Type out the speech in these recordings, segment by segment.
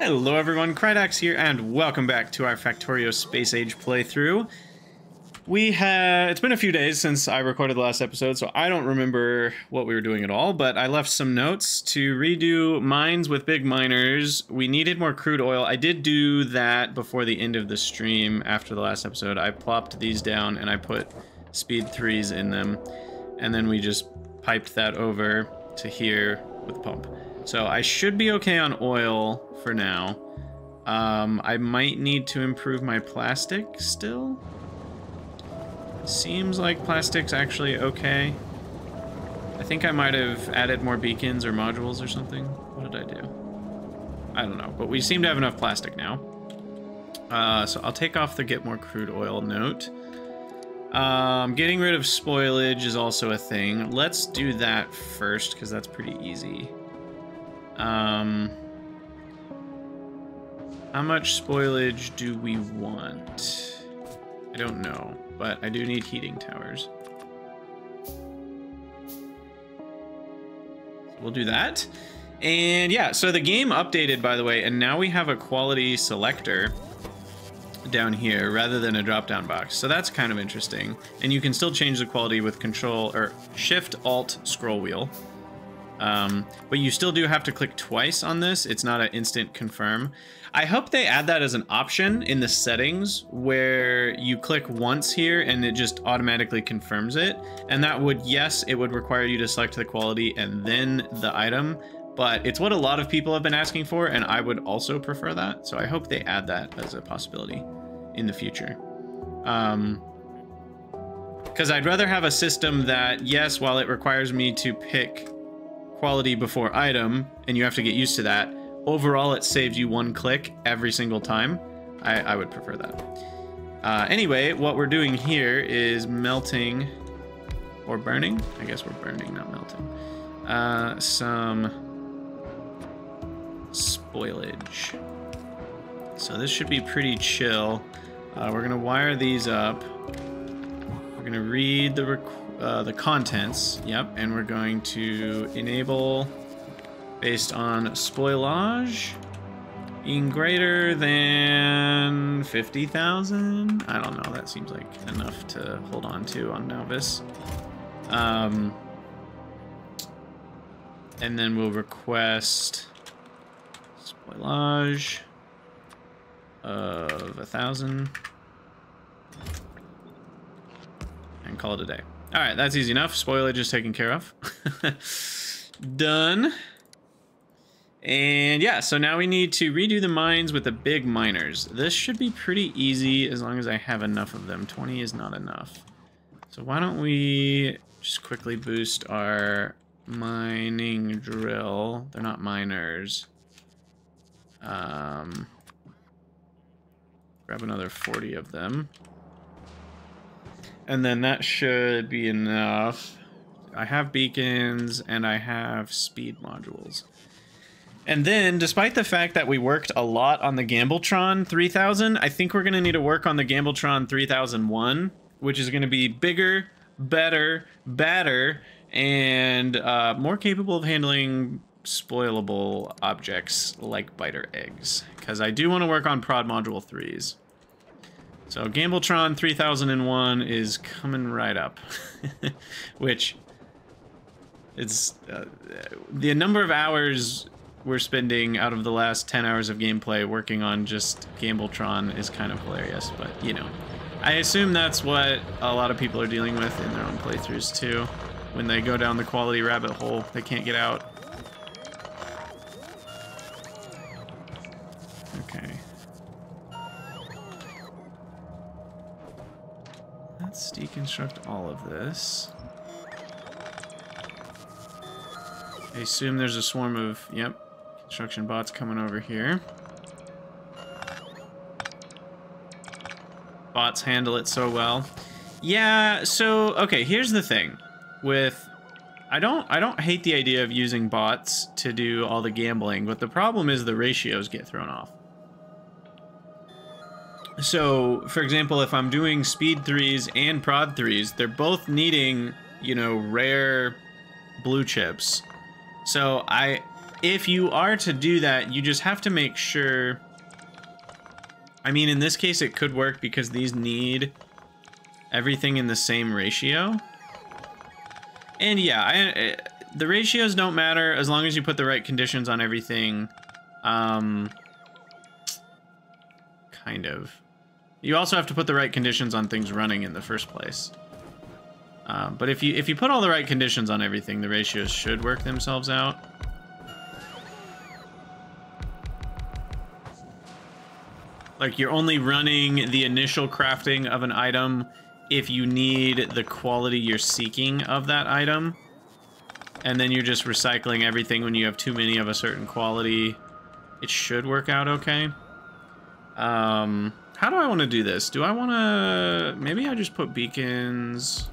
Hello everyone, Krydax here, and welcome back to our Factorio Space Age playthrough. It's been a few days since I recorded the last episode, so I don't remember what we were doing at all, but I left some notes to redo mines with big miners. We needed more crude oil. I did do that before the end of the stream after the last episode. I plopped these down and I put speed 3s in them, and then we just piped that over to here with the pump. So I should be okay on oil for now. I might need to improve my plastic still. It seems like plastic's actually okay. I think I might have added more beacons or modules or something. What did I do? I don't know, but we seem to have enough plastic now. So I'll take off the get more crude oil note. Getting rid of spoilage is also a thing. Let's do that first, because that's pretty easy. How much spoilage do we want? I don't know, but I do need heating towers. So we'll do that. And yeah, so the game updated, by the way, and now we have a quality selector down here rather than a drop-down box. So that's kind of interesting. And you can still change the quality with control or shift, alt, scroll wheel. But you still do have to click twice on this. It's not an instant confirm. I hope they add that as an option in the settings where you click once here and it just automatically confirms it. And that would, yes, it would require you to select the quality and then the item, but it's what a lot of people have been asking for, and I would also prefer that. So I hope they add that as a possibility in the future. Because I'd rather have a system that, yes, while it requires me to pick quality before item, and you have to get used to that, overall it saves you one click every single time. I would prefer that. Anyway, what we're doing here is melting or burning. I guess we're burning, not melting. Some spoilage. So this should be pretty chill. We're gonna wire these up. We're gonna read the contents, yep, and we're going to enable based on spoilage being greater than 50,000. I don't know, that seems like enough to hold on to on Nauvis. And then we'll request spoilage of 1,000 and call it a day. All right, that's easy enough. Spoilage is taken care of. Done. And yeah, so now we need to redo the mines with the big miners. This should be pretty easy as long as I have enough of them. 20 is not enough. So why don't we just quickly boost our mining drill. They're not miners. Grab another 40 of them. And then that should be enough. I have beacons and I have speed modules. And then, despite the fact that we worked a lot on the Gambletron 3000, I think we're gonna need to work on the Gambletron 3001, which is gonna be bigger, better, badder, and more capable of handling spoilable objects like biter eggs. Because I do wanna work on prod module 3s. So Gambletron 3001 is coming right up, which it's the number of hours we're spending out of the last 10 hours of gameplay working on just Gambletron is kind of hilarious, but you know, I assume that's what a lot of people are dealing with in their own playthroughs too. When they go down the quality rabbit hole, they can't get out. Okay. Let's deconstruct all of this. I assume there's a swarm of, yep, construction bots coming over here. Bots handle it so well. Yeah, so, okay, here's the thing with, I don't hate the idea of using bots to do all the gambling, but the problem is the ratios get thrown off. So, for example, if I'm doing speed 3s and prod 3s, they're both needing, you know, rare blue chips. So I if you are to do that, you just have to make sure. I mean, in this case, it could work because these need everything in the same ratio. And yeah, the ratios don't matter as long as you put the right conditions on everything. Kind of. You also have to put the right conditions on things running in the first place. But if you put all the right conditions on everything, the ratios should work themselves out. Like, you're only running the initial crafting of an item if you need the quality you're seeking of that item. And then you're just recycling everything when you have too many of a certain quality. It should work out okay. How do I want to do this? Do I want to... Maybe I just put beacons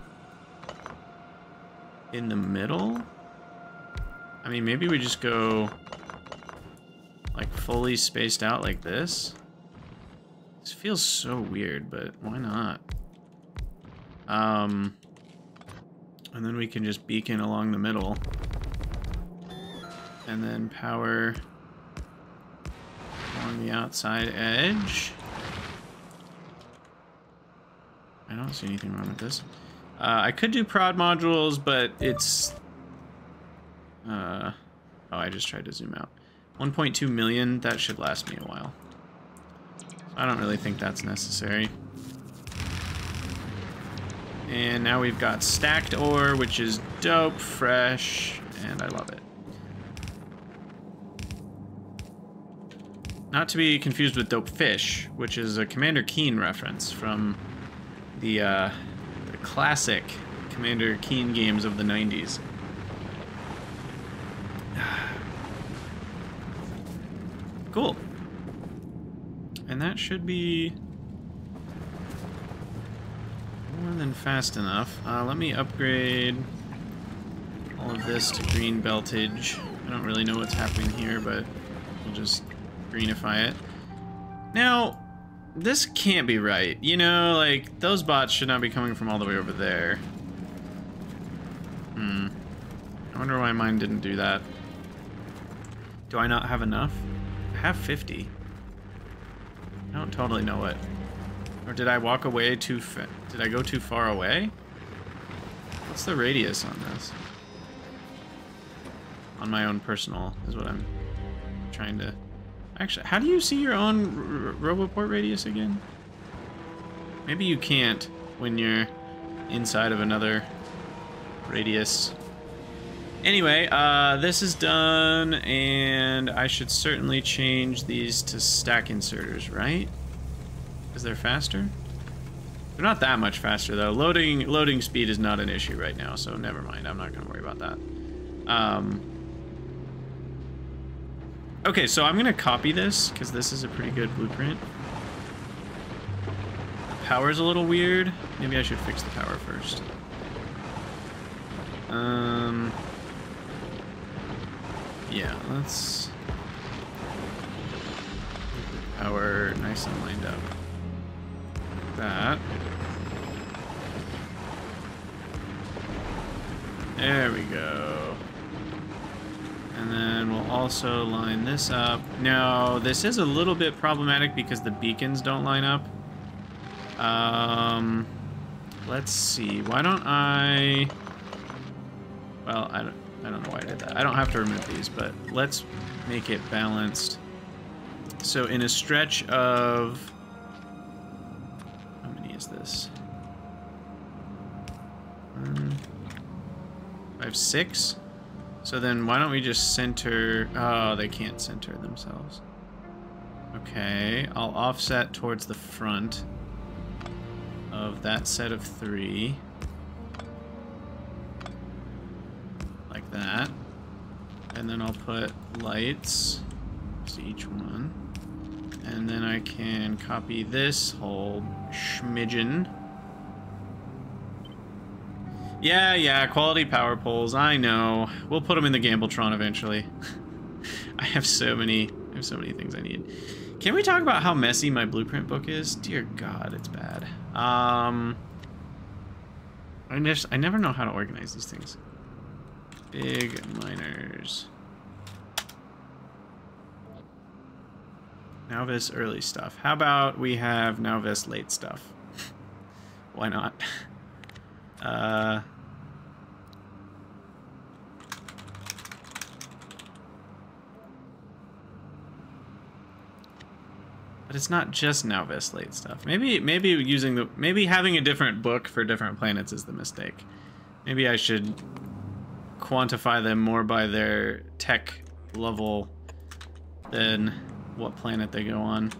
in the middle? I mean, maybe we just go like fully spaced out like this. This feels so weird, but why not? And then we can just beacon along the middle. And then power along the outside edge. I don't see anything wrong with this. I could do prod modules, but it's... oh, I just tried to zoom out. 1.2 million, that should last me a while. I don't really think that's necessary. And now we've got stacked ore, which is dope, fresh, and I love it. Not to be confused with dope fish, which is a Commander Keen reference from the classic Commander Keen games of the 90s. Cool. And that should be more than fast enough. Let me upgrade all of this to green beltage. I don't really know what's happening here, but we'll just greenify it. Now, this can't be right. You know, like, those bots should not be coming from all the way over there. Hmm. I wonder why mine didn't do that. Do I not have enough? I have 50. I don't totally know it. Or did I walk away too far? Did I go too far away? What's the radius on this? On my own personal is what I'm trying to... Actually, how do you see your own Roboport radius again? Maybe you can't when you're inside of another radius. Anyway, this is done, and I should certainly change these to stack inserters, right? Because they're faster? They're not that much faster, though. Loading speed is not an issue right now, so never mind. I'm not going to worry about that. Okay, so I'm going to copy this, because this is a pretty good blueprint. The power's a little weird. Maybe I should fix the power first. Yeah, let's get the power nice and lined up. Like that. There we go. And then we'll also line this up. Now, this is a little bit problematic because the beacons don't line up. Let's see. Why don't I... Well, I don't know why I did that. I don't have to remove these, but let's make it balanced. So in a stretch of... How many is this? 5, 6? So then why don't we just center... Oh, they can't center themselves. Okay, I'll offset towards the front of that set of 3. That, and then I'll put lights to each one, and then I can copy this whole schmidgen. Yeah, quality power poles, I know. We'll put them in the Gambletron eventually. I have so many things I need. Can we talk about how messy my blueprint book is? Dear God, it's bad. I never know how to organize these things. Big miners. Nauvis early stuff. How about we have Nauvis late stuff? Why not? But it's not just Nauvis late stuff. Maybe using the having a different book for different planets is the mistake. Maybe I should quantify them more by their tech level than what planet they go on.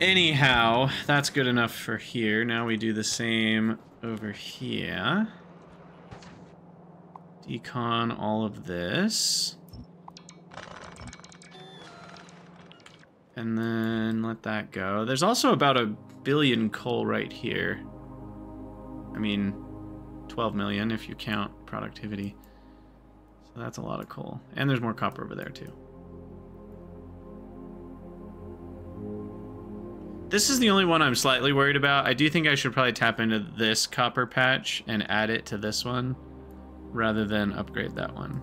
Anyhow, that's good enough for here. Now we do the same over here. Decon all of this. And then let that go. There's also about 1 billion coal right here. I mean, 12 million if you count productivity. So that's a lot of coal. And there's more copper over there too. This is the only one I'm slightly worried about. I do think I should probably tap into this copper patch and add it to this one rather than upgrade that one.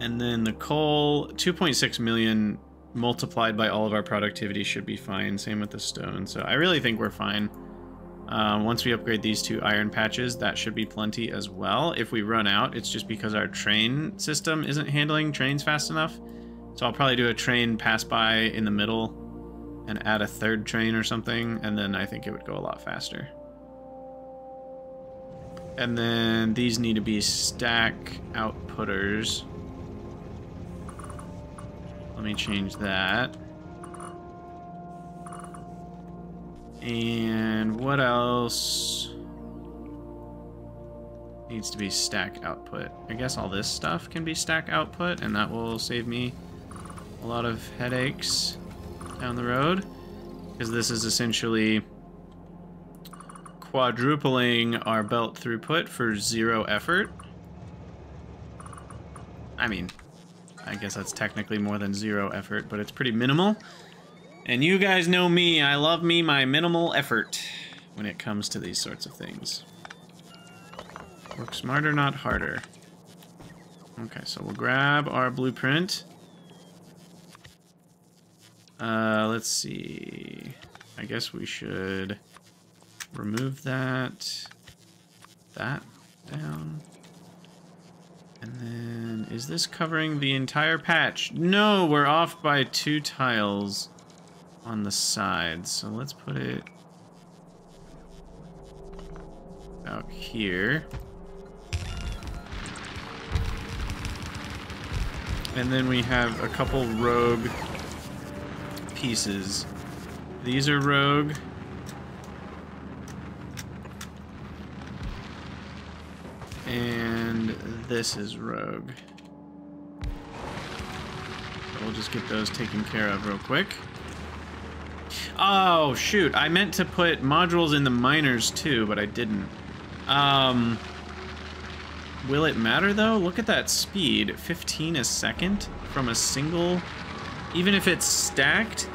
And then the coal, 2.6 million multiplied by all of our productivity should be fine. Same with the stone. So I really think we're fine. Once we upgrade these 2 iron patches, that should be plenty as well. If we run out, it's just because our train system isn't handling trains fast enough. So I'll probably do a train pass by in the middle and add a 3rd train or something, and then I think it would go a lot faster. And then these need to be stack outputters. Let me change that. And what else needs to be stack output? I guess all this stuff can be stack output, and that will save me a lot of headaches down the road, because this is essentially quadrupling our belt throughput for 0 effort. I mean, I guess that's technically more than 0 effort, but it's pretty minimal. And you guys know me, I love me my minimal effort when it comes to these sorts of things. Work smarter, not harder. Okay, so we'll grab our blueprint. Let's see. I guess we should remove that down. And then, is this covering the entire patch? No, we're off by 2 tiles on the sides. So let's put it out here. And then we have a couple rogue pieces. These are rogue. And this is rogue. So we'll just get those taken care of real quick. Oh, shoot. I meant to put modules in the miners too, but I didn't. Will it matter though? Look at that speed. 15 a second from a single... Even if it's stacked?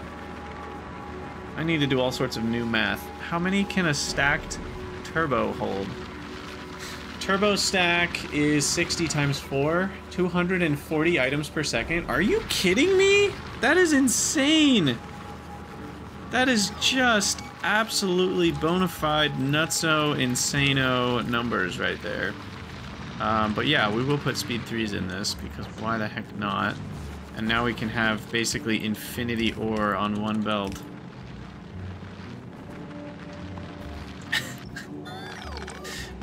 I need to do all sorts of new math. How many can a stacked turbo hold? Turbo stack is 60 times 4, 240 items per second. Are you kidding me? That is insane! That is just absolutely bona fide nutso insano numbers right there. But yeah, we will put speed 3s in this because why the heck not? And now we can have basically infinity ore on one belt.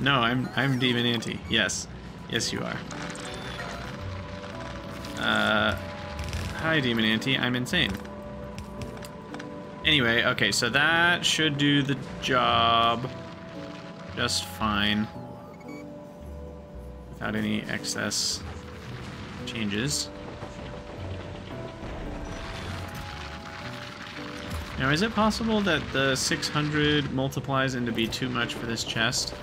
No, I'm Demon Ante. Yes. Yes you are. Hi Demon Ante, I'm insane. Anyway, okay, so that should do the job just fine without any excess changes. Now, is it possible that the 600 multiplies into be too much for this chest?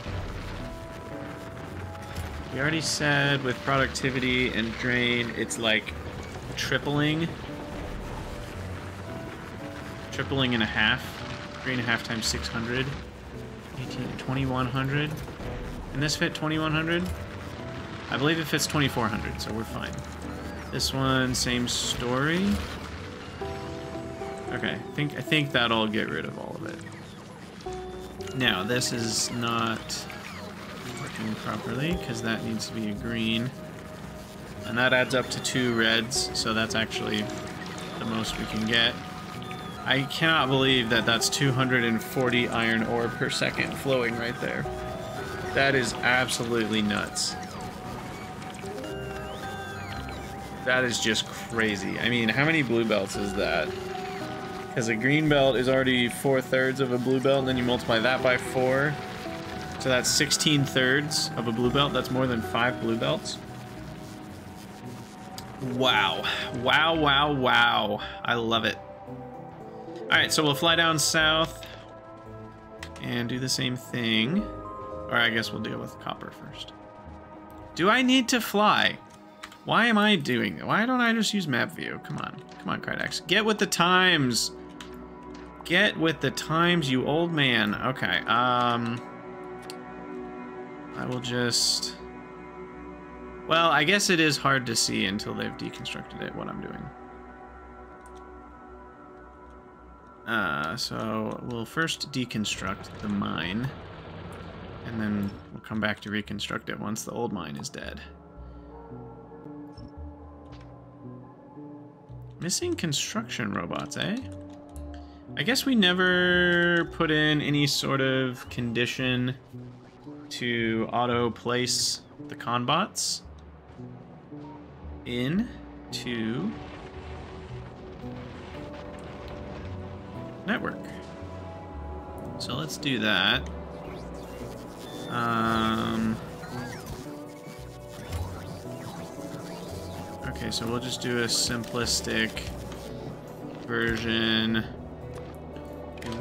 We already said with productivity and drain, it's like tripling. Tripling and a half, 3.5 times 600, 2100. Can this fit 2100? I believe it fits 2400, so we're fine. This one, same story. Okay, I think that'll get rid of all of it. Now this is not working properly because that needs to be a green. And that adds up to 2 reds, so that's actually the most we can get. I cannot believe that that's 240 iron ore per second flowing right there. That is absolutely nuts. That is just crazy. I mean, how many blue belts is that? Because a green belt is already 4/3 of a blue belt, and then you multiply that by 4. So that's 16/3 of a blue belt. That's more than 5 blue belts. Wow. Wow, wow, wow. I love it. Alright, so we'll fly down south and do the same thing. Or I guess we'll deal with copper first. Do I need to fly? Why am I doing that? Why don't I just use map view? Come on. Come on, Krydax. Get with the times. Get with the times, you old man. Okay. I will just... Well, I guess it is hard to see until they've deconstructed it, what I'm doing. So we'll first deconstruct the mine. And then we'll come back to reconstruct it once the old mine is dead. Missing construction robots, eh? I guess we never put in any sort of condition to auto-place the Conbots into network. So let's do that. Okay, so we'll just do a simplistic version.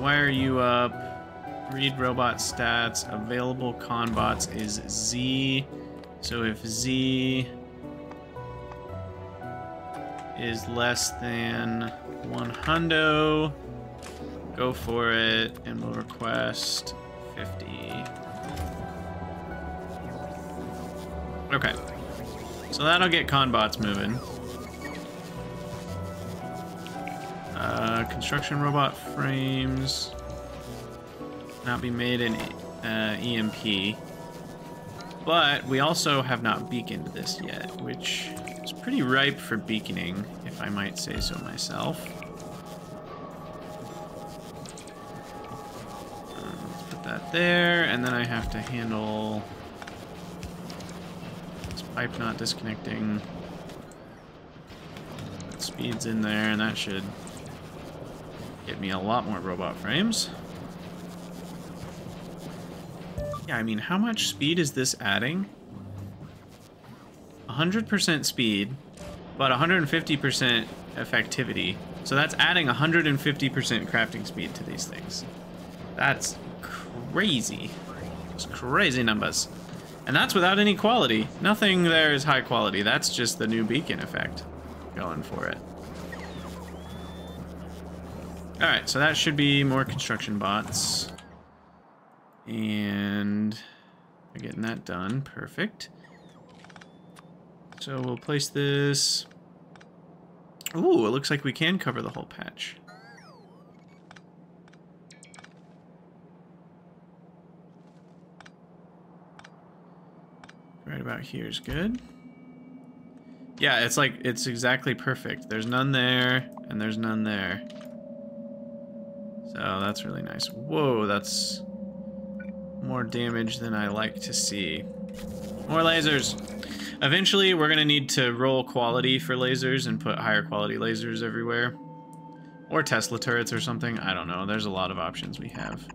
Wire you up. Read robot stats. Available Conbots is Z. So if Z is less than 100, go for it, and we'll request 50. Okay. So that'll get Conbots moving. Construction robot frames not be made in EMP, but we also have not beaconed this yet, which is pretty ripe for beaconing, if I might say so myself. Let's put that there, and then I have to handle... pipe not disconnecting. That speed's in there, and that should get me a lot more robot frames. Yeah, I mean, how much speed is this adding? 100% speed, but 150% effectivity. So that's adding 150% crafting speed to these things. That's crazy. It's crazy numbers. And that's without any quality. Nothing there is high quality. That's just the new beacon effect. Going for it. Alright, so that should be more construction bots. And we're getting that done. Perfect. So we'll place this... Ooh, it looks like we can cover the whole patch. Right about here is good. Yeah, it's like, it's exactly perfect. There's none there, and there's none there. So that's really nice. Whoa, that's more damage than I like to see. More lasers. Eventually, we're going to need to roll quality for lasers and put higher quality lasers everywhere. Or Tesla turrets or something. I don't know. There's a lot of options we have.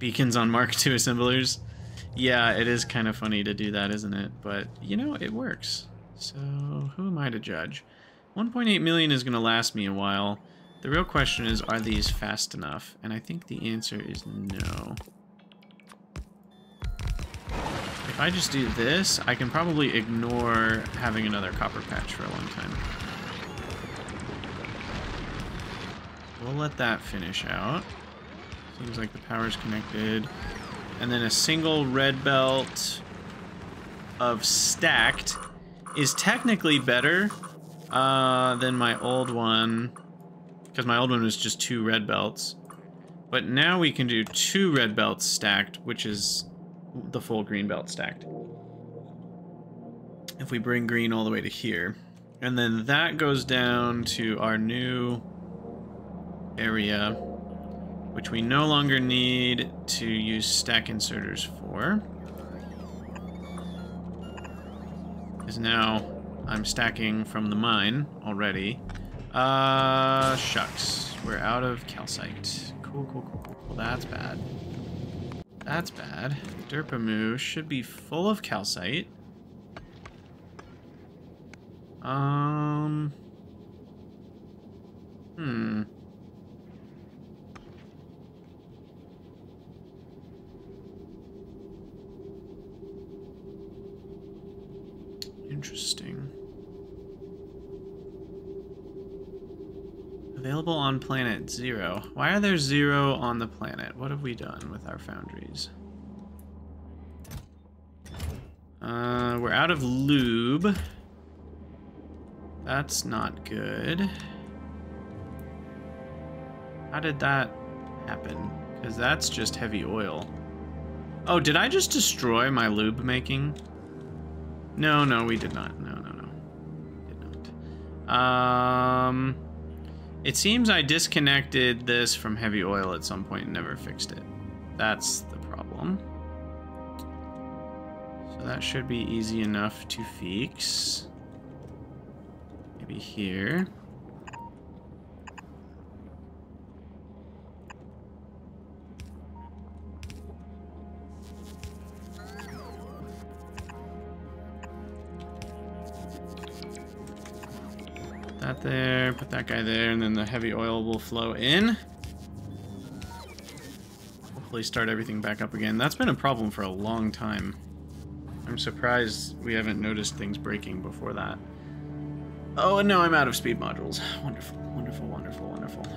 Beacons on Mark II assemblers. Yeah, it is kind of funny to do that, isn't it? But, you know, it works. So, who am I to judge? 1.8 million is going to last me a while. The real question is, are these fast enough? And I think the answer is no. If I just do this, I can probably ignore having another copper patch for a long time. We'll let that finish out. Seems like the power's connected. And then a single red belt of stacked is technically better Then my old one, because my old one was just 2 red belts. But now we can do 2 red belts stacked, which is the full green belt stacked. If we bring green all the way to here. And then that goes down to our new area, which we no longer need to use stack inserters for. Because now I'm stacking from the mine already. Shucks. We're out of calcite. Cool. That's bad. That's bad. Derpamoo should be full of calcite. Interesting. Available on planet 0. Why are there 0 on the planet? What have we done with our foundries? We're out of lube. That's not good. How did that happen? Because that's just heavy oil. Oh, did I just destroy my lube making? No, we did not. No. Did not. It seems I disconnected this from heavy oil at some point and never fixed it. That's the problem. So that should be easy enough to fix. Maybe here. That there, put that guy there, and then the heavy oil will flow in. Hopefully start everything back up again. That's been a problem for a long time. I'm surprised we haven't noticed things breaking before that. Oh, and now I'm out of speed modules. Wonderful.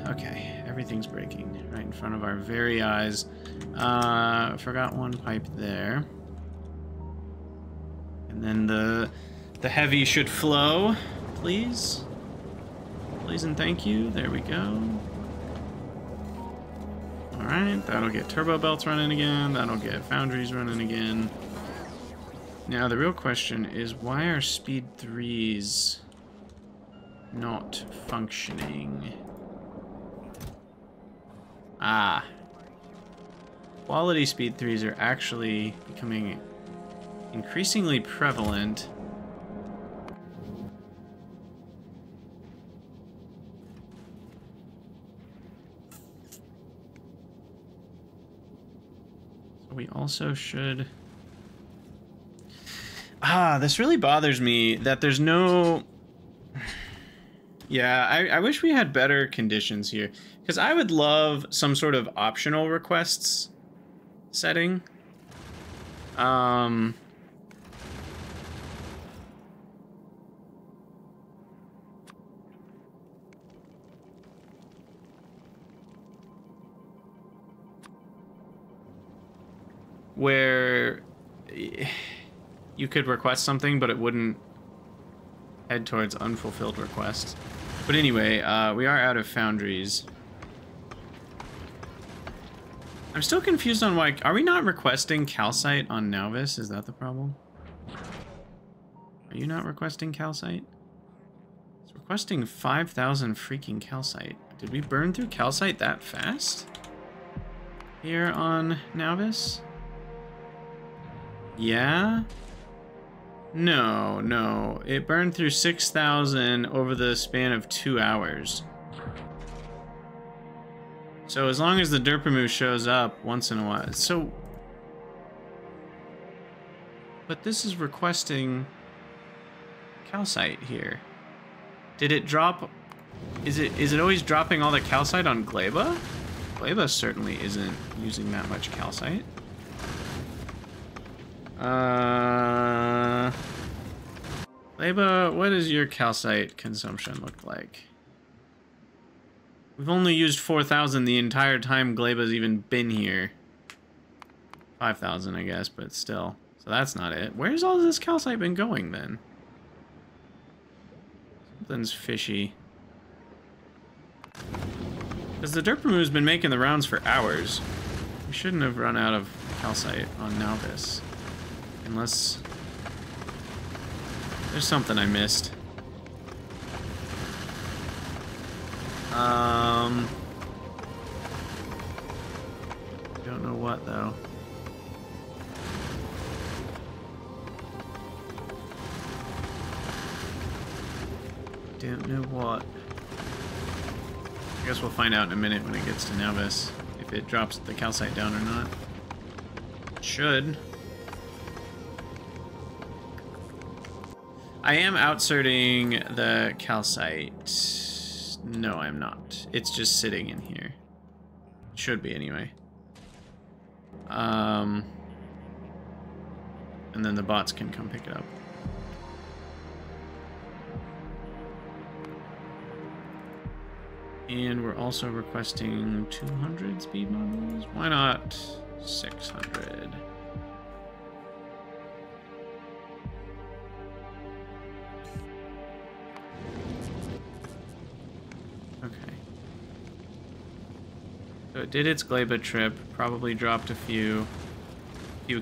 Okay, everything's breaking right in front of our very eyes. Forgot one pipe there. And then the heavy should flow, please. Please and thank you. There we go. Alright, that'll get turbo belts running again. That'll get foundries running again. Now, the real question is, why are speed 3s... not functioning? Quality speed 3s are actually becoming increasingly prevalent. So we also should... this really bothers me that there's no... Yeah, I wish we had better conditions here, because I would love some sort of optional requests setting. Where you could request something, but it wouldn't head towards unfulfilled requests. But anyway, we are out of foundries. I'm still confused on why... Are we not requesting calcite on Nauvis? Is that the problem? Are you not requesting calcite? It's requesting 5,000 freaking calcite. Did we burn through calcite that fast? Here on Nauvis? Yeah? No. It burned through 6,000 over the span of 2 hours. So as long as the Derpamoo shows up once in a while. So... But this is requesting... calcite here. Did it drop... Is it always dropping all the calcite on Gleba? Gleba certainly isn't using that much calcite. Gleba, what does your calcite consumption look like? We've only used 4,000 the entire time Gleba's even been here. 5,000, I guess, but still. So that's not it. Where's all this calcite been going, then? Something's fishy. Because the Derpamoo's been making the rounds for hours. We shouldn't have run out of calcite on Nauvis. Unless... there's something I missed. Don't know what, though. Don't know what. I guess we'll find out in a minute when it gets to Nauvis, if it drops the calcite down or not. It should. I am outserting the calcite. No, I'm not. It's just sitting in here. It should be, anyway. And then the bots can come pick it up. And we're also requesting 200 speed models. Why not 600? Okay. So it did its Gleba trip. Probably dropped a few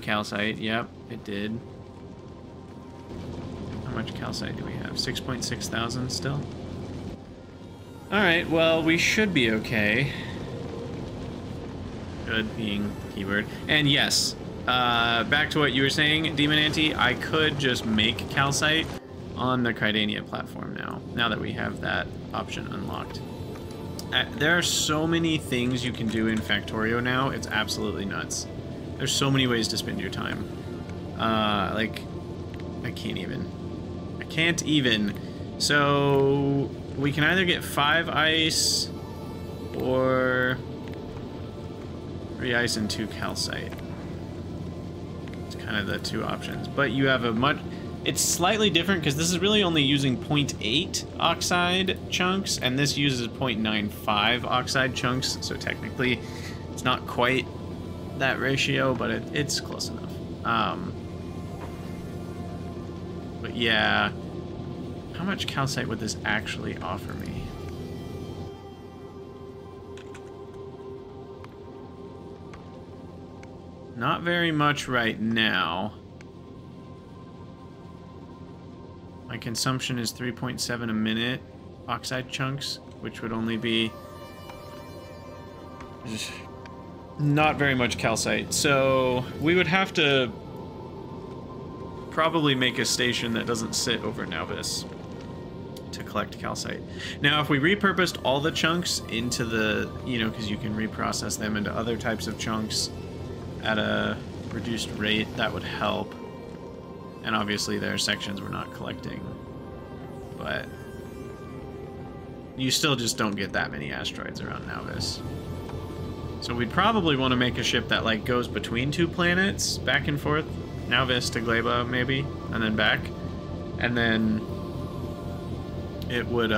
calcite. Yep, it did. How much calcite do we have? 6.6 thousand still? Alright, well, we should be okay. Good being keyword. And yes, back to what you were saying, Demon Ante, I could just make calcite on the Krydania platform now that we have that option unlocked. There are so many things you can do in Factorio now, it's absolutely nuts. There's so many ways to spend your time. Like, I can't even. So... we can either get 5 ice or 3 ice and 2 calcite. It's kind of the two options, but you have a much... it's slightly different because this is really only using 0.8 oxide chunks and this uses 0.95 oxide chunks, so technically it's not quite that ratio, but it's close enough. But yeah... how much calcite would this actually offer me? Not very much right now. My consumption is 3.7 a minute oxide chunks, which would only be not very much calcite. So we would have to probably make a station that doesn't sit over Nauvis to collect calcite. Now, if we repurposed all the chunks into the, because you can reprocess them into other types of chunks at a reduced rate, that would help. And obviously there are sections we're not collecting, but you still just don't get that many asteroids around Nauvis. So we'd probably want to make a ship that like goes between two planets, back and forth, Nauvis to Gleba maybe, and then back, and then it would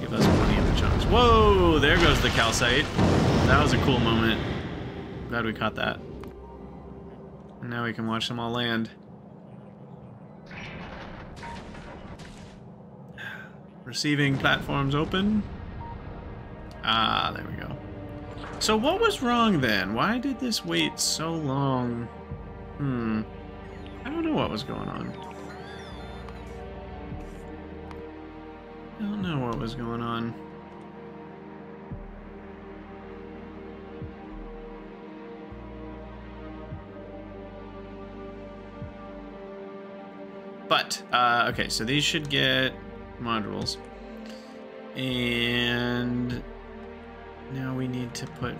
give us plenty of the chunks. Whoa! There goes the calcite. That was a cool moment. Glad we caught that. And now we can watch them all land. Receiving platforms open. Ah, there we go. So what was wrong then? Why did this wait so long? I don't know what was going on. I don't know what was going on. But, okay, so these should get modules. And now we need to put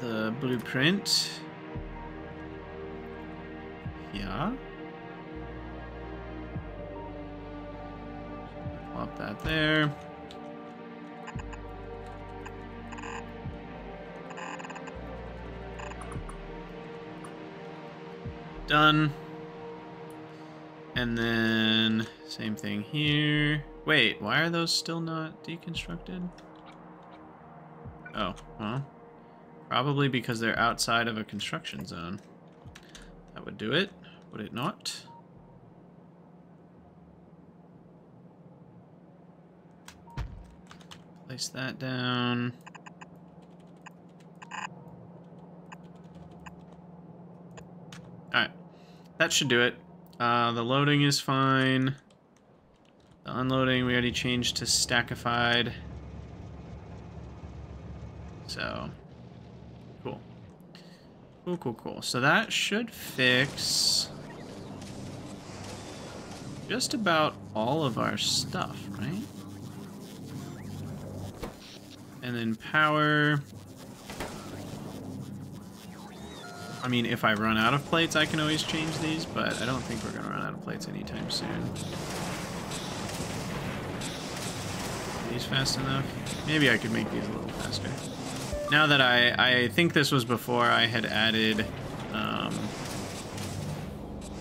the blueprint here. Plop that there. Done. And then same thing here. Wait, why are those still not deconstructed? Oh, well. Probably because they're outside of a construction zone. That would do it, would it not? Place that down. Alright. That should do it. The loading is fine. The unloading we already changed to stackified. So, cool. Cool, cool, cool. So that should fix just about all of our stuff, right? And then power. I mean, if I run out of plates, I can always change these, but I don't think we're gonna run out of plates anytime soon. Are these fast enough? Maybe I could make these a little faster. Now that I think this was before I had added,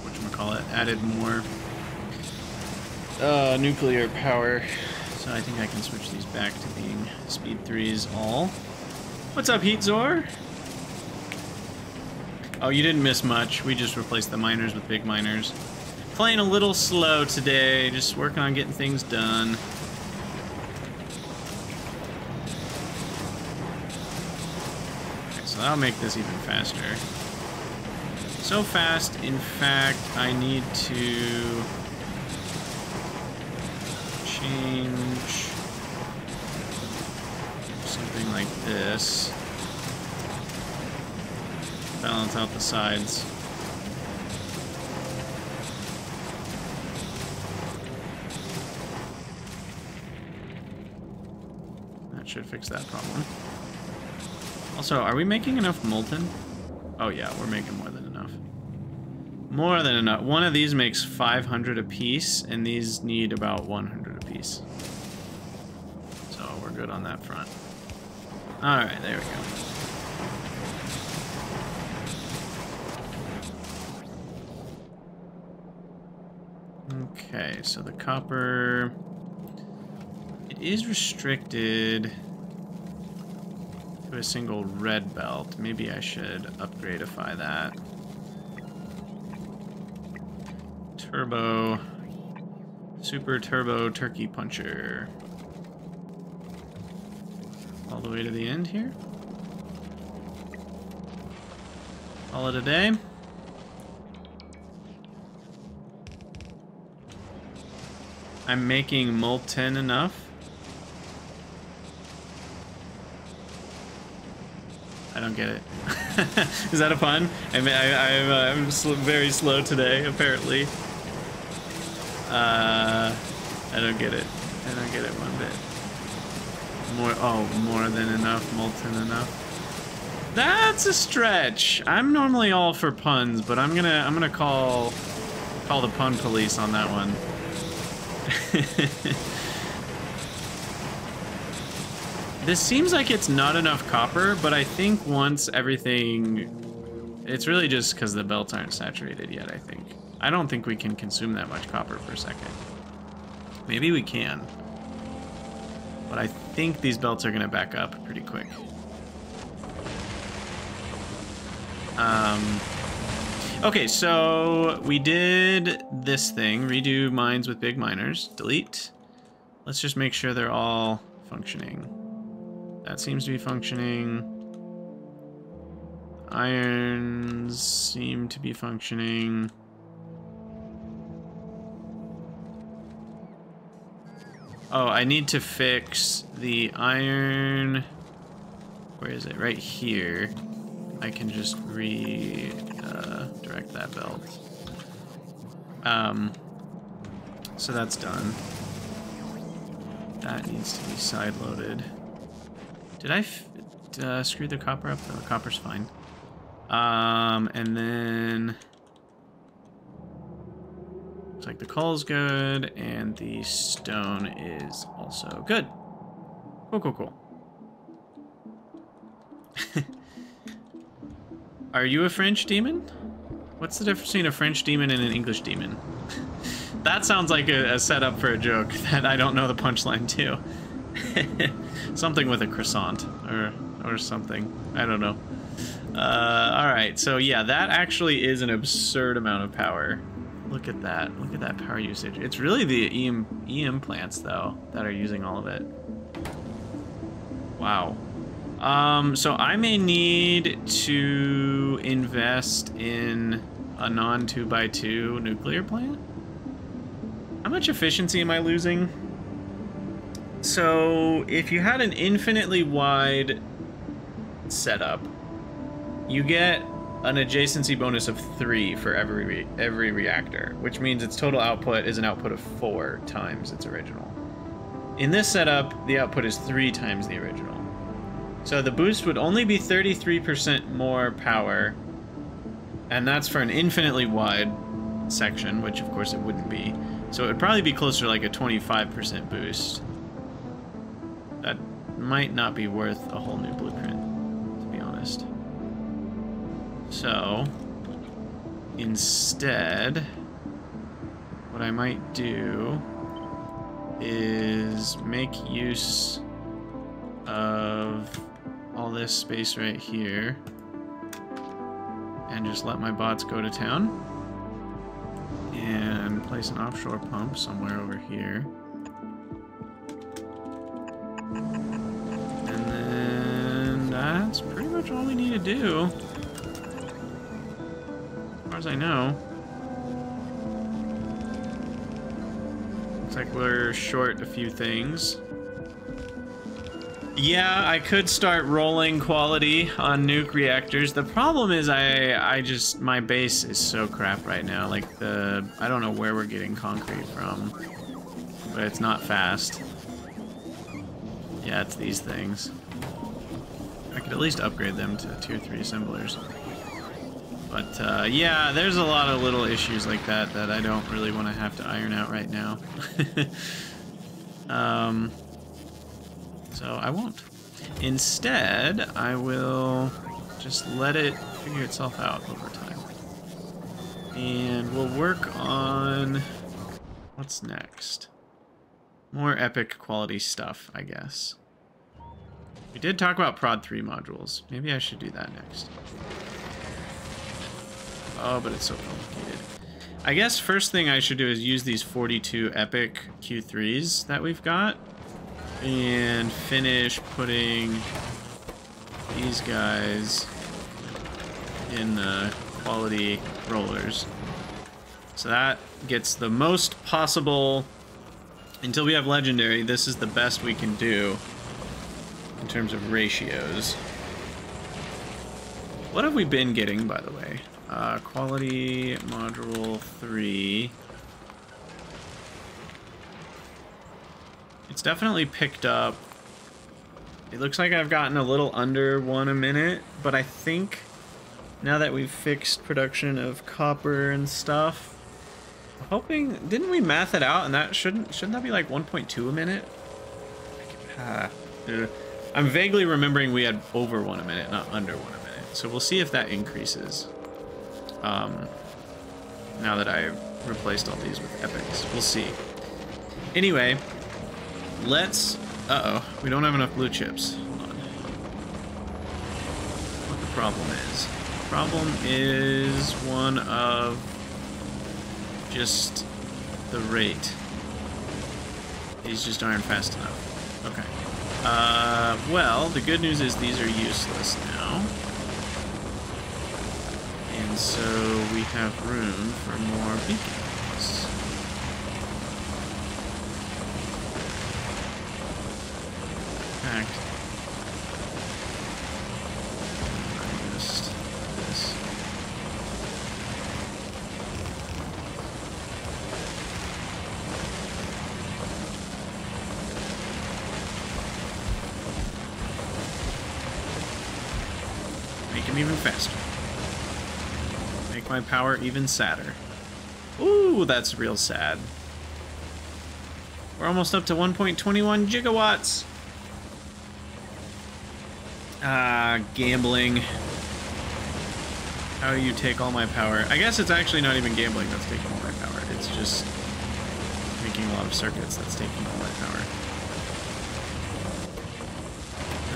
whatchamacallit, added more nuclear power. So I think I can switch these back to being speed 3s all. What's up, Heatzor? Oh, you didn't miss much. We just replaced the miners with big miners. Playing a little slow today, just working on getting things done. Okay, so that'll make this even faster. So fast, in fact, I need to change something like this. Balance out the sides. That should fix that problem. Also, are we making enough molten? Oh yeah, we're making more than enough. More than enough. One of these makes 500 a piece, and these need about 100 a piece. So we're good on that front. Alright, there we go. Okay, so the copper, it is restricted to a single red belt. Maybe I should upgradeify that. Turbo, super turbo turkey puncher. All the way to the end here. Call it a day. I'm making molten enough. I don't get it. Is that a pun? I mean, I'm very slow today, apparently. I don't get it. I don't get it one bit. More than enough, molten enough. That's a stretch. I'm normally all for puns, but I'm gonna call the pun police on that one. This seems like it's not enough copper, but I think once everything, it's really just because the belts aren't saturated yet, I think. I don't think we can consume that much copper per second. Maybe we can. But I think these belts are going to back up pretty quick. Okay, so we did this thing. Redo mines with big miners. Delete. Let's just make sure they're all functioning. That seems to be functioning. Irons seem to be functioning. Oh, I need to fix the iron. Where is it? Right here. I can just redirect that belt. So that's done. That needs to be side-loaded. Did I screw the copper up? No, the copper's fine. And then looks like the coal's good, and the stone is also good. Cool, cool, cool. Are you a French demon? What's the difference between a French demon and an English demon? That sounds like a setup for a joke that I don't know the punchline to. Something with a croissant or something. I don't know. Alright, so yeah, that actually is an absurd amount of power. Look at that. Look at that power usage. It's really the EM plants, though, that are using all of it. Wow. So I may need to invest in a non-2x2 nuclear plant. How much efficiency am I losing? So if you had an infinitely wide setup, you get an adjacency bonus of 3 for every reactor, which means its total output is an output of 4 times its original. In this setup, the output is 3 times the original. So the boost would only be 33% more power, and that's for an infinitely wide section, which of course it wouldn't be. So it would probably be closer to like a 25% boost. That might not be worth a whole new blueprint, to be honest. So, instead, what I might do is make use of all this space right here and just let my bots go to town and place an offshore pump somewhere over here. And then that's pretty much all we need to do. As far as I know. Looks like we're short a few things. Yeah, I could start rolling quality on nuke reactors. The problem is I just, my base is so crap right now. Like I don't know where we're getting concrete from, but it's not fast. Yeah, it's these things. I could at least upgrade them to tier 3 assemblers. But, yeah, there's a lot of little issues like that that I don't really want to have to iron out right now. So I won't. Instead, I will just let it figure itself out over time. And we'll work on... what's next? More epic quality stuff, I guess. We did talk about Prod 3 modules. Maybe I should do that next. Oh, but it's so complicated. I guess first thing I should do is use these 42 epic Q3s that we've got and finish putting these guys in the quality rollers. So that gets the most possible, until we have legendary, this is the best we can do in terms of ratios. What have we been getting, by the way? Quality module 3. It's definitely picked up. It looks like I've gotten a little under 1 a minute, but I think now that we've fixed production of copper and stuff, I'm hoping, didn't we math it out? And that shouldn't that be like 1.2 a minute? I'm vaguely remembering we had over 1 a minute, not under 1 a minute. So we'll see if that increases. Now that I've replaced all these with epics. We'll see. Anyway, let's... uh-oh, we don't have enough blue chips. Hold on. What the problem is. The problem is one of just the rate. These just aren't fast enough. Okay. Well, the good news is these are useless now. So we have room for more beacons. In fact, I missed this. Make them even faster. My power even sadder. Ooh, that's real sad. We're almost up to 1.21 gigawatts. Ah, gambling. How you take all my power. I guess it's actually not even gambling that's taking all my power. It's just making a lot of circuits that's taking all my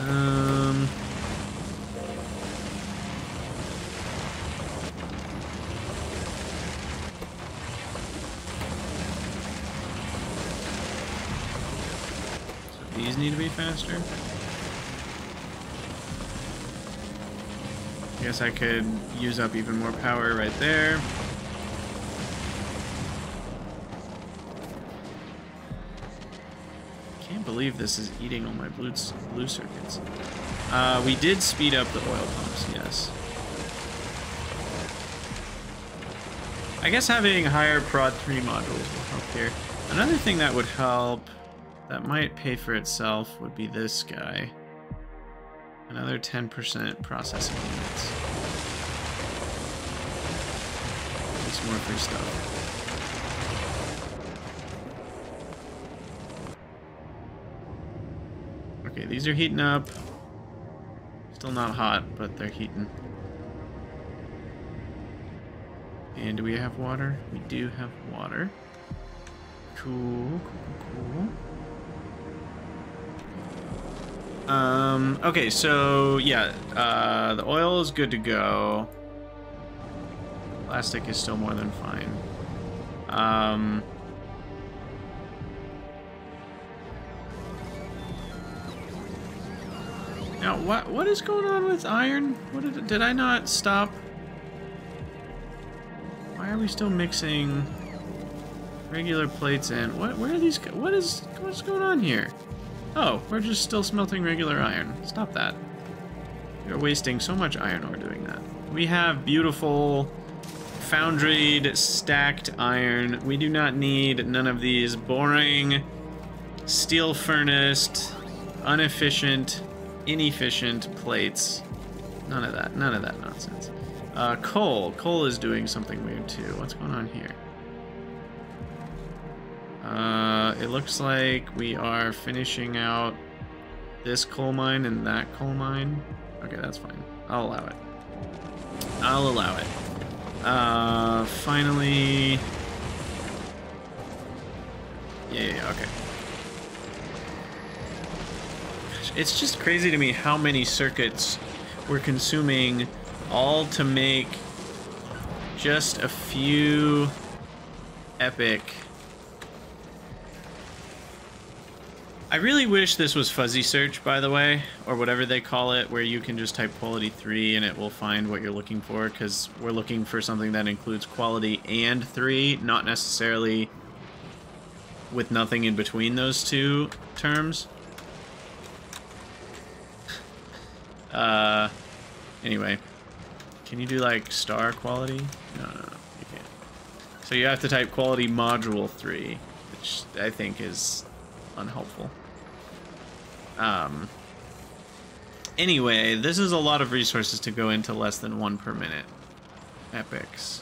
power. These need to be faster. I guess I could use up even more power right there. Can't believe this is eating all my blue circuits. We did speed up the oil pumps, yes. I guess having higher Prod 3 modules will help here. Another thing that would help, that might pay for itself, would be this guy. Another 10% processing units. It's more free stuff. Okay, these are heating up. Still not hot, but they're heating. And do we have water? We do have water. Cool, cool, cool. Okay, so yeah, the oil is good to go. Plastic is still more than fine. Now, what is going on with iron? What did I not stop? Why are we still mixing regular plates in? Where are these? What's going on here? Oh, we're just still smelting regular iron. Stop that. You're wasting so much iron ore doing that. We have beautiful foundried stacked iron. We do not need none of these boring, steel furnace, inefficient, plates. None of that. None of that nonsense. Coal. Coal is doing something weird too. What's going on here? It looks like we are finishing out this coal mine and that coal mine. Okay, that's fine. I'll allow it. I'll allow it. Finally... Yeah, okay. Gosh, it's just crazy to me how many circuits we're consuming all to make just a few epic. I really wish this was fuzzy search, by the way, or whatever they call it, where you can just type quality 3 and it will find what you're looking for, because we're looking for something that includes quality and 3, not necessarily with nothing in between those two terms. Anyway. Can you do like star quality? No, no, no, you can't. So you have to type quality module 3, which I think is unhelpful. Anyway, this is a lot of resources to go into less than 1 per minute epics,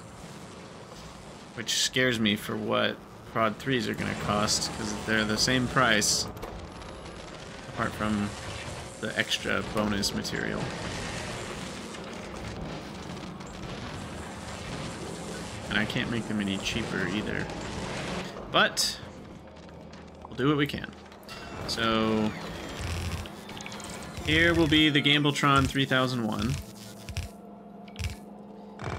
which scares me for what Prod 3s are going to cost, because they're the same price, apart from the extra bonus material. And I can't make them any cheaper either. But we'll do what we can. So here will be the Gambletron 3001.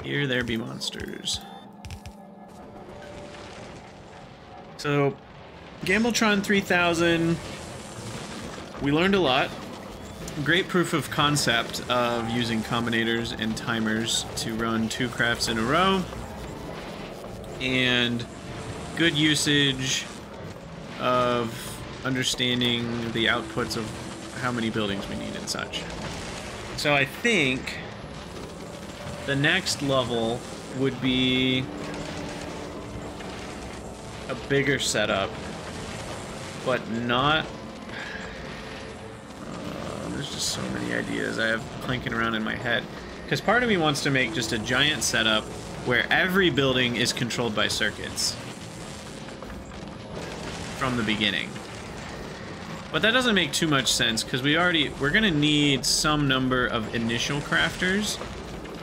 Here there be monsters. So Gambletron 3000, we learned a lot. Great proof of concept of using combinators and timers to run 2 crafts in a row. And good usage of understanding the outputs of how many buildings we need and such. So I think the next level would be a bigger setup, but not... there's just so many ideas I have clinking around in my head. Because part of me wants to make just a giant setup where every building is controlled by circuits from the beginning. But that doesn't make too much sense, because we're gonna need some number of initial crafters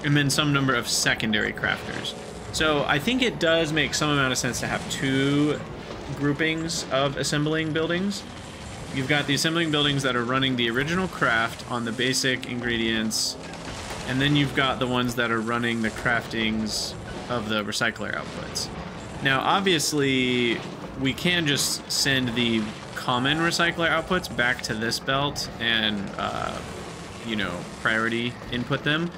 and then some number of secondary crafters. So I think it does make some amount of sense to have 2 groupings of assembling buildings. You've got the assembling buildings that are running the original craft on the basic ingredients, and then you've got the ones that are running the craftings of the recycler outputs. Now, obviously, we can just send the common recycler outputs back to this belt and, you know, priority input them.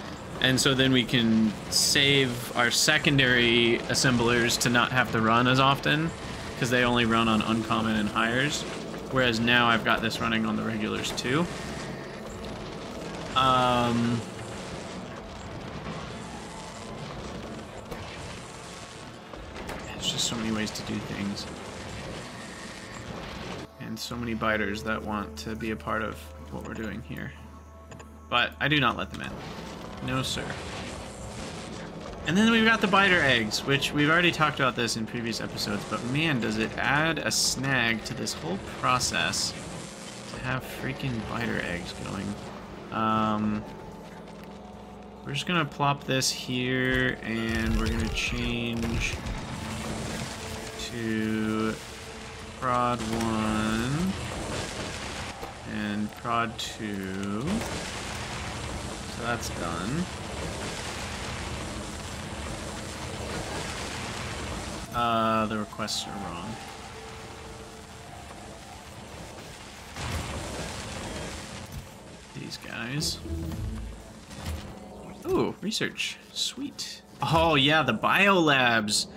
And so then we can save our secondary assemblers to not have to run as often, because they only run on uncommon and hires. Whereas now I've got this running on the regulars too. There's just so many ways to do things. And so many biters that want to be a part of what we're doing here. But I do not let them in. No, sir. And then we've got the biter eggs, which we've already talked about this in previous episodes, but man, does it add a snag to this whole process to have freaking biter eggs going. We're just gonna plop this here, and we're gonna change to prod 1 and prod 2. So that's done. The requests are wrong. These guys. Ooh, research. Sweet. Oh, yeah, the biolabs.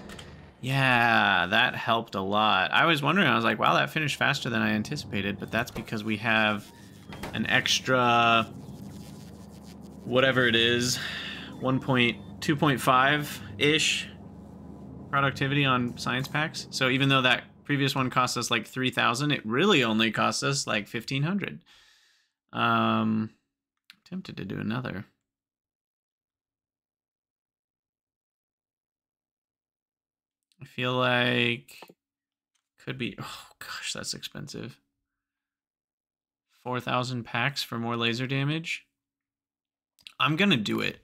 Yeah, that helped a lot. I was wondering, I was like, wow, that finished faster than I anticipated, but that's because we have an extra... whatever it is, 1.2.5-ish productivity on science packs. So even though that previous one cost us like 3,000, it really only cost us like 1,500. Tempted to do another. I feel like could be, oh gosh, that's expensive. 4,000 packs for more laser damage. I'm gonna do it.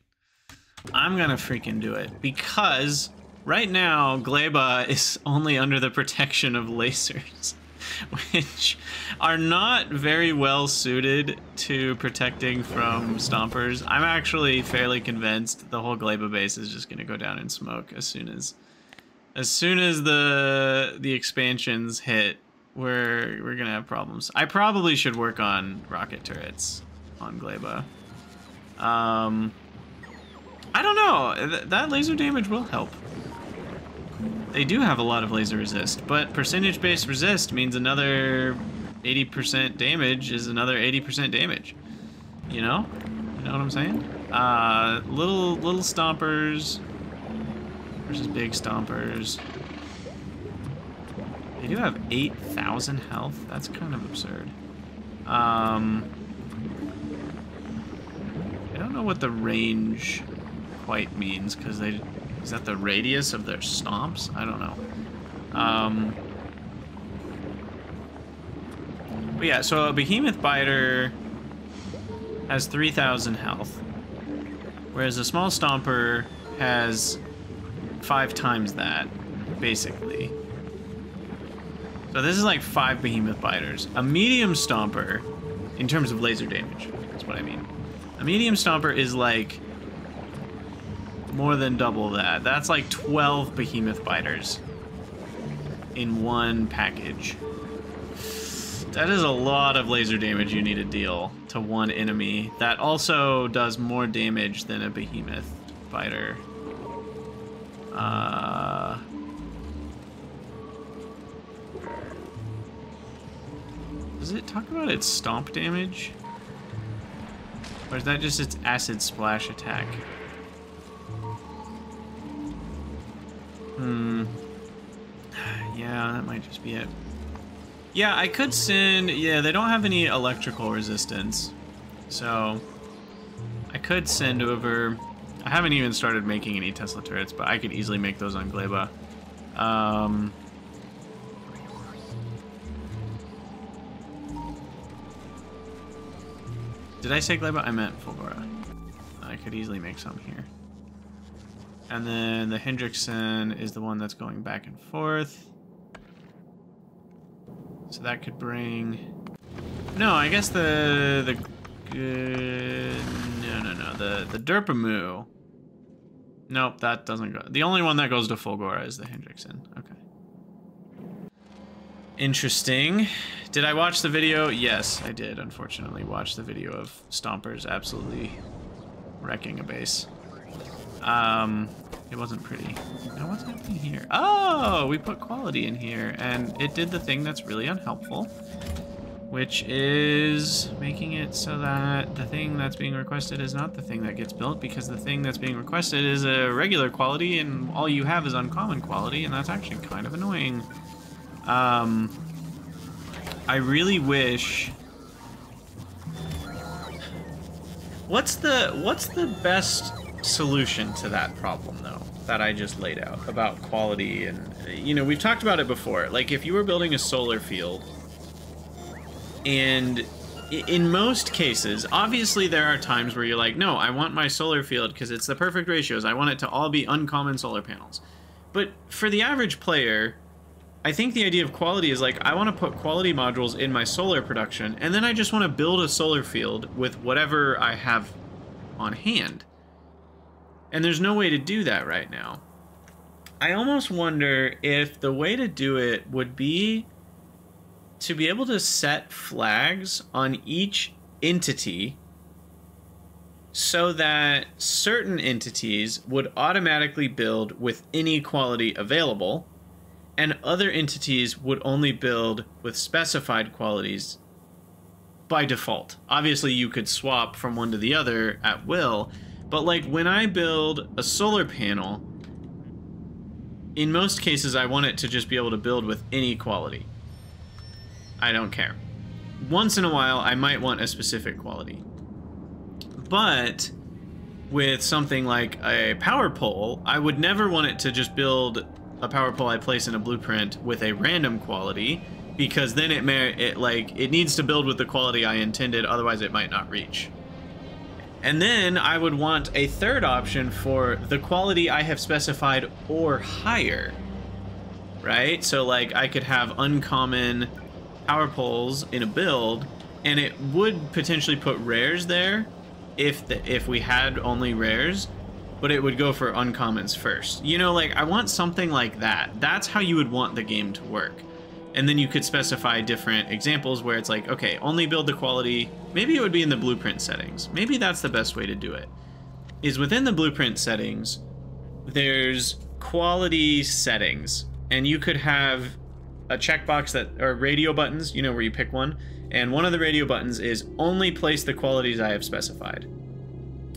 I'm gonna freaking do it. Because right now, Gleba is only under the protection of lasers, which are not very well suited to protecting from stompers. I'm actually fairly convinced the whole Gleba base is just gonna go down in smoke as soon as the expansions hit. We're gonna have problems. I probably should work on rocket turrets on Gleba. I don't know. That laser damage will help. They do have a lot of laser resist, but percentage-based resist means another 80% damage is another 80% damage. You know what I'm saying? Little stompers versus big stompers. They do have 8,000 health. That's kind of absurd. I don't know what the range quite means, because they... is that the radius of their stomps? I don't know. But yeah, so a behemoth biter has 3,000 health, whereas a small stomper has 5 times that, basically. So this is like 5 behemoth biters. A medium stomper, in terms of laser damage, that's what I mean. A medium stomper is like more than double that. That's like 12 behemoth biters in one package. That is a lot of laser damage you need to deal to one enemy. That also does more damage than a behemoth biter. Does it talk about its stomp damage? Or is that just its acid splash attack? Yeah, that might just be it. Yeah, I could send... yeah, they don't have any electrical resistance. So, I could send over... I haven't even started making any Tesla turrets, but I could easily make those on Gleba. Did I say Gleba? I meant Fulgora. I could easily make some here. And then the Hendrickson is the one that's going back and forth. So that could bring... no, I guess the Derpamoo. Nope, that doesn't go. The only one that goes to Fulgora is the Hendrickson. Okay. Interesting. Did I watch the video? Yes, I did, unfortunately, watch the video of stompers absolutely wrecking a base. It wasn't pretty. Now what's happening here? Oh, we put quality in here and it did the thing that's really unhelpful, which is making it so that the thing that's being requested is not the thing that gets built, because the thing that's being requested is a regular quality and all you have is uncommon quality, and that's actually kind of annoying. I really wish... What's the best solution to that problem, though, that I just laid out about quality? And, you know, we've talked about it before. Like, if you were building a solar field, and in most cases, obviously there are times where you're like, no, I want my solar field because it's the perfect ratios. I want it to all be uncommon solar panels. But for the average player, I think the idea of quality is like, I want to put quality modules in my solar production, and then I just want to build a solar field with whatever I have on hand. And there's no way to do that right now. I almost wonder if the way to do it would be to be able to set flags on each entity so that certain entities would automatically build with any quality available and other entities would only build with specified qualities by default. Obviously you could swap from one to the other at will, but like when I build a solar panel, in most cases I want it to just be able to build with any quality. I don't care. Once in a while, I might want a specific quality. But with something like a power pole, I would never want it to just build a power pole I place in a blueprint with a random quality, because then it needs to build with the quality I intended, otherwise it might not reach. And then I would want a third option for the quality I have specified or higher, right? So like I could have uncommon power poles in a build, and it would potentially put rares there if we had only rares, but it would go for uncommons first. You know, like I want something like that. That's how you would want the game to work. And then you could specify different examples where it's like, okay, only build the quality. Maybe it would be in the blueprint settings. Maybe that's the best way to do it, is within the blueprint settings, there's quality settings, and you could have a checkbox that are radio buttons, you know, where you pick one, and one of the radio buttons is only place the qualities I have specified,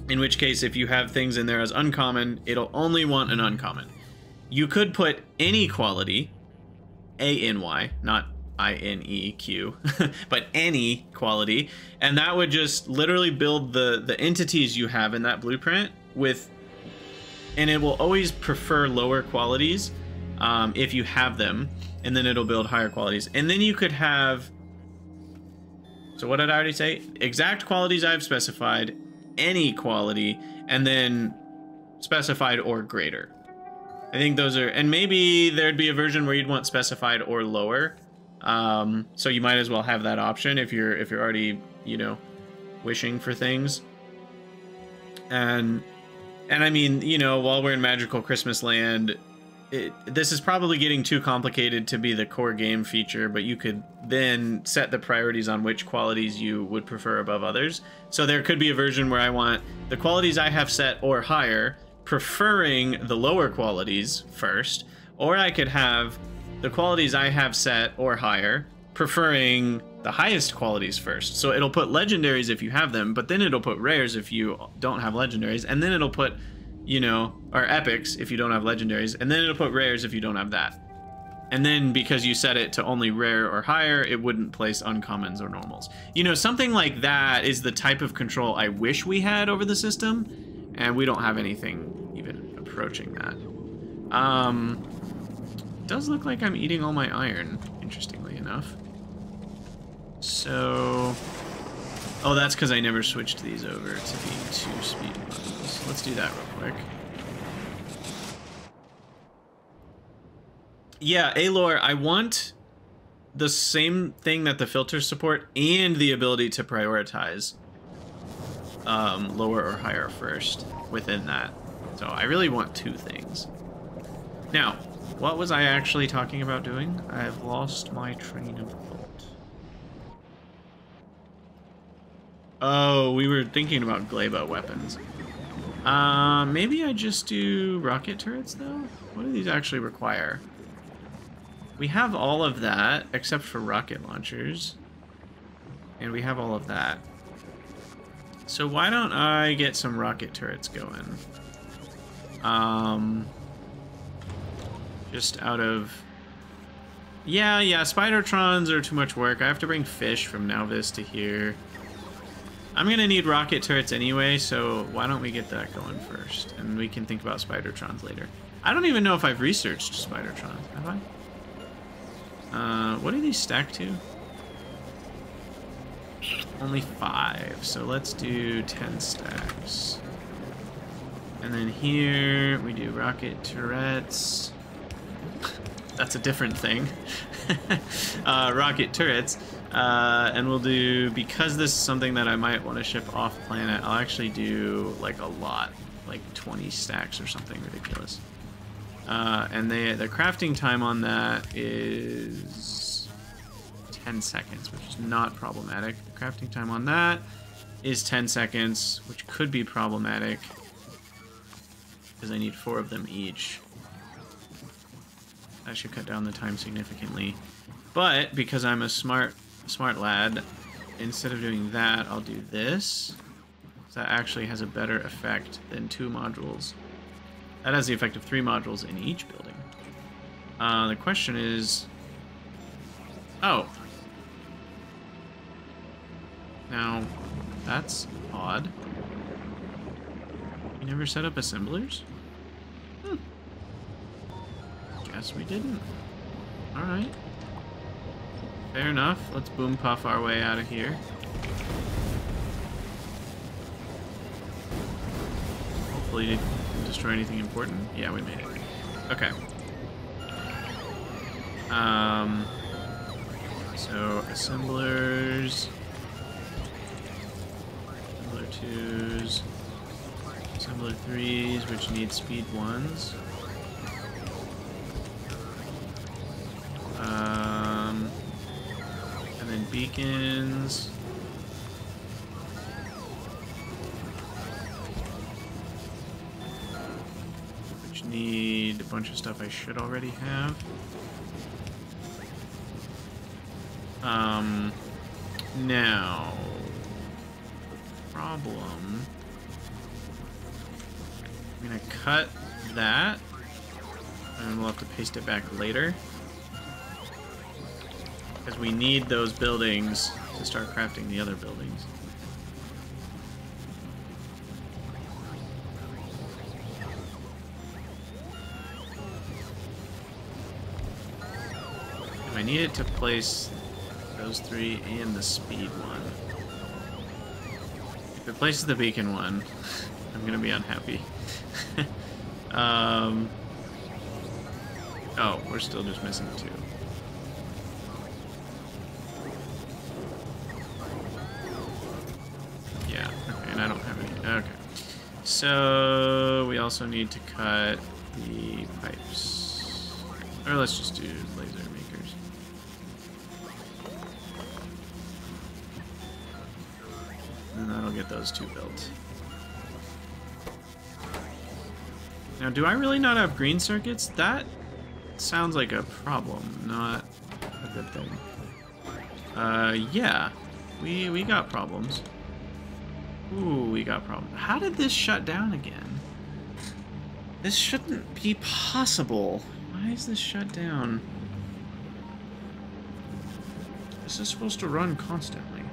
in which case if you have things in there as uncommon, it'll only want an uncommon. You could put any quality, A-N-Y, not I-N-E-Q, but any quality, and that would just literally build the entities you have in that blueprint with, and it will always prefer lower qualities if you have them, and then it'll build higher qualities. And then you could have, so what did I already say? Exact qualities I've specified, any quality, and then specified or greater. I think those are, and maybe there'd be a version where you'd want specified or lower. So you might as well have that option if you're already, you know, wishing for things. And I mean, you know, while we're in Magical Christmas Land, this is probably getting too complicated to be the core game feature, but you could then set the priorities on which qualities you would prefer above others. So there could be a version where I want the qualities I have set or higher, preferring the lower qualities first, or I could have the qualities I have set or higher, preferring the highest qualities first. So it'll put legendaries if you have them, but then it'll put rares if you don't have legendaries, and then it'll put, you know, or epics if you don't have legendaries, and then it'll put rares if you don't have that. And then because you set it to only rare or higher, it wouldn't place uncommons or normals. You know, something like that is the type of control I wish we had over the system, and we don't have anything even approaching that. It does look like I'm eating all my iron, interestingly enough. So... oh, that's because I never switched these over to being two speed models. Let's do that real quick. Yeah, Aloy, I want the same thing that the filters support and the ability to prioritize lower or higher first within that. So I really want two things. Now, what was I actually talking about doing? I've lost my train of thought. Oh, we were thinking about Gleba weapons. Maybe I just do rocket turrets, though? What do these actually require? We have all of that, except for rocket launchers. And we have all of that. So why don't I get some rocket turrets going? Just out of... Yeah, Spidertrons are too much work. I have to bring fish from Nauvis to here. I'm gonna need rocket turrets anyway, so why don't we get that going first? And we can think about Spidertrons later. I don't even know if I've researched Spidertrons, have I? What do these stack to? Only 5, so let's do 10 stacks. And then here we do rocket turrets. That's a different thing. Rocket turrets. And we'll do, because this is something that I might want to ship off planet, I'll actually do like a lot, like 20 stacks or something ridiculous. And the crafting time on that is 10 seconds, which is not problematic. The crafting time on that is 10 seconds, which could be problematic. Because I need 4 of them each. That should cut down the time significantly. But because I'm a smart lad, instead of doing that, I'll do this. That actually has a better effect than 2 modules. That has the effect of 3 modules in each building. The question is... Oh. Now, that's odd. You never set up assemblers? Guess we didn't. Alright. Fair enough. Let's boom puff our way out of here. Hopefully it didn't destroy anything important. Yeah, we made it. Okay. So, assemblers. Assembler 2s. Assembler 3s, which need speed 1s. And then beacons. Which need a bunch of stuff I should already have. Now... Problem... I'm gonna cut that. And we'll have to paste it back later. Because we need those buildings to start crafting the other buildings. And I need it to place those 3 and the speed 1. If it places the beacon 1, I'm going to be unhappy. Oh, we're still just missing 2. So we also need to cut the pipes. Or let's just do laser makers. And that'll get those 2 built. Now, do I really not have green circuits? That sounds like a problem, not a good thing. Yeah. We got problems. Ooh, we got problems. How did this shut down again? This shouldn't be possible. Why is this shut down? This is supposed to run constantly.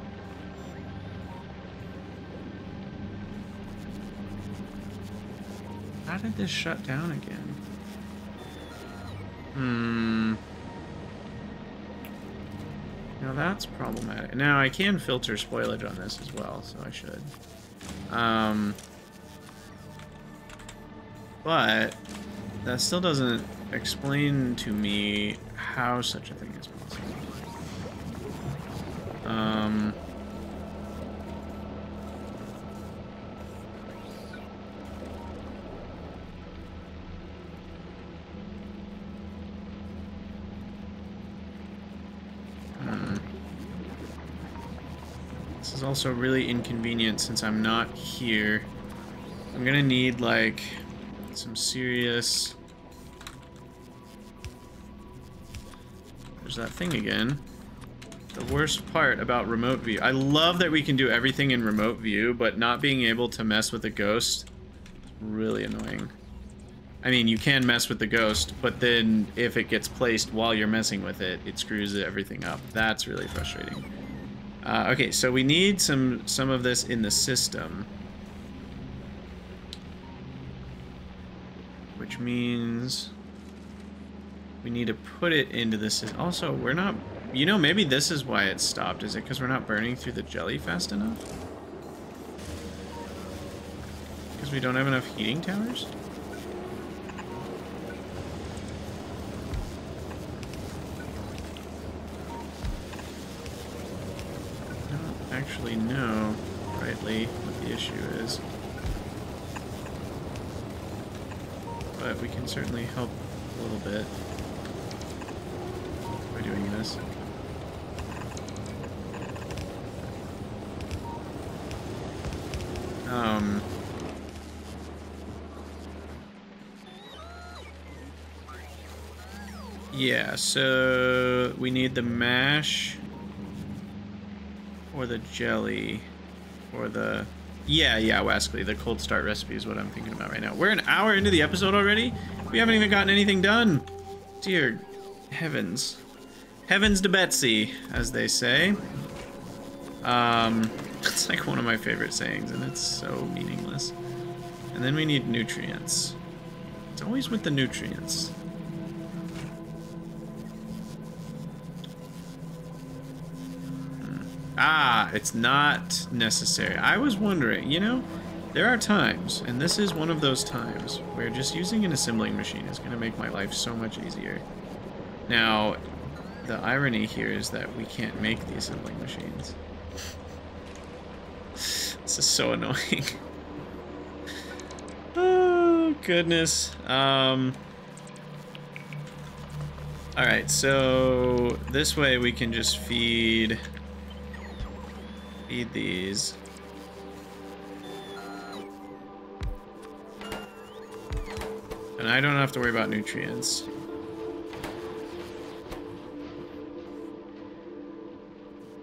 How did this shut down again? Now that's problematic. Now I can filter spoilage on this as well, so I should. But that still doesn't explain to me how such a thing is possible. This is also really inconvenient since I'm not here I'm gonna need like some serious. There's that thing again. The worst part about remote view. I love that we can do everything in remote view, but not being able to mess with the ghost is really annoying. I mean, you can mess with the ghost, but then if it gets placed while you're messing with it, it screws everything up. That's really frustrating. Okay, so we need some of this in the system. Which means we need to put it into this. Also, we're not... You know, maybe this is why it stopped. Is it because we're not burning through the jelly fast enough? Because we don't have enough heating towers? Actually know rightly what the issue is, but we can certainly help a little bit by doing this. Yeah, so we need the mash. Or the jelly, or the... Yeah, Waskly, the cold start recipe is what I'm thinking about right now. We're an hour into the episode already? We haven't even gotten anything done. Dear heavens. Heavens to Betsy, as they say. It's like one of my favorite sayings, and it's so meaningless. And then we need nutrients. It's always with the nutrients. Ah, it's not necessary. I was wondering, you know, there are times, and this is one of those times, where just using an assembling machine is going to make my life so much easier. Now, the irony here is that we can't make the assembling machines. This is so annoying. Oh, goodness. Alright, so this way we can just feed these. And I don't have to worry about nutrients.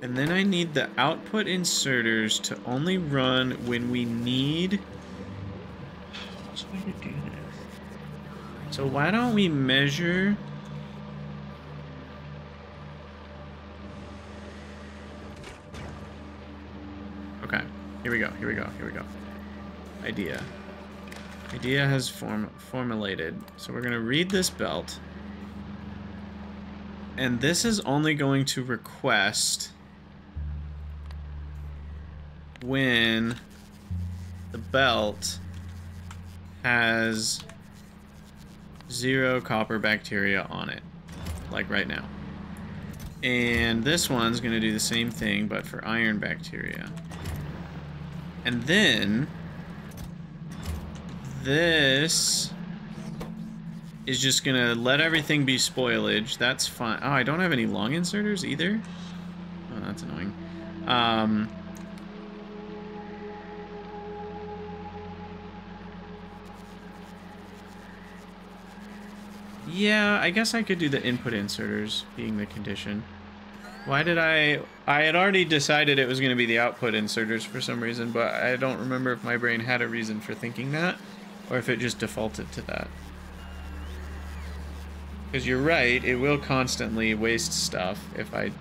And then I need the output inserters to only run when we need... What's the way to do this? So why don't we measure... Here we go. Idea. Idea has formulated. So we're gonna read this belt. And this is only going to request when the belt has 0 copper bacteria on it, like right now. And this one's gonna do the same thing, but for iron bacteria. And then, this is just gonna let everything be spoilage. That's fine. Oh, I don't have any long inserters either. Oh, that's annoying. Yeah, I guess I could do the input inserters being the condition. Why did I had already decided it was going to be the output inserters for some reason, but I don't remember if my brain had a reason for thinking that, or if it just defaulted to that. Because you're right, it will constantly waste stuff if I...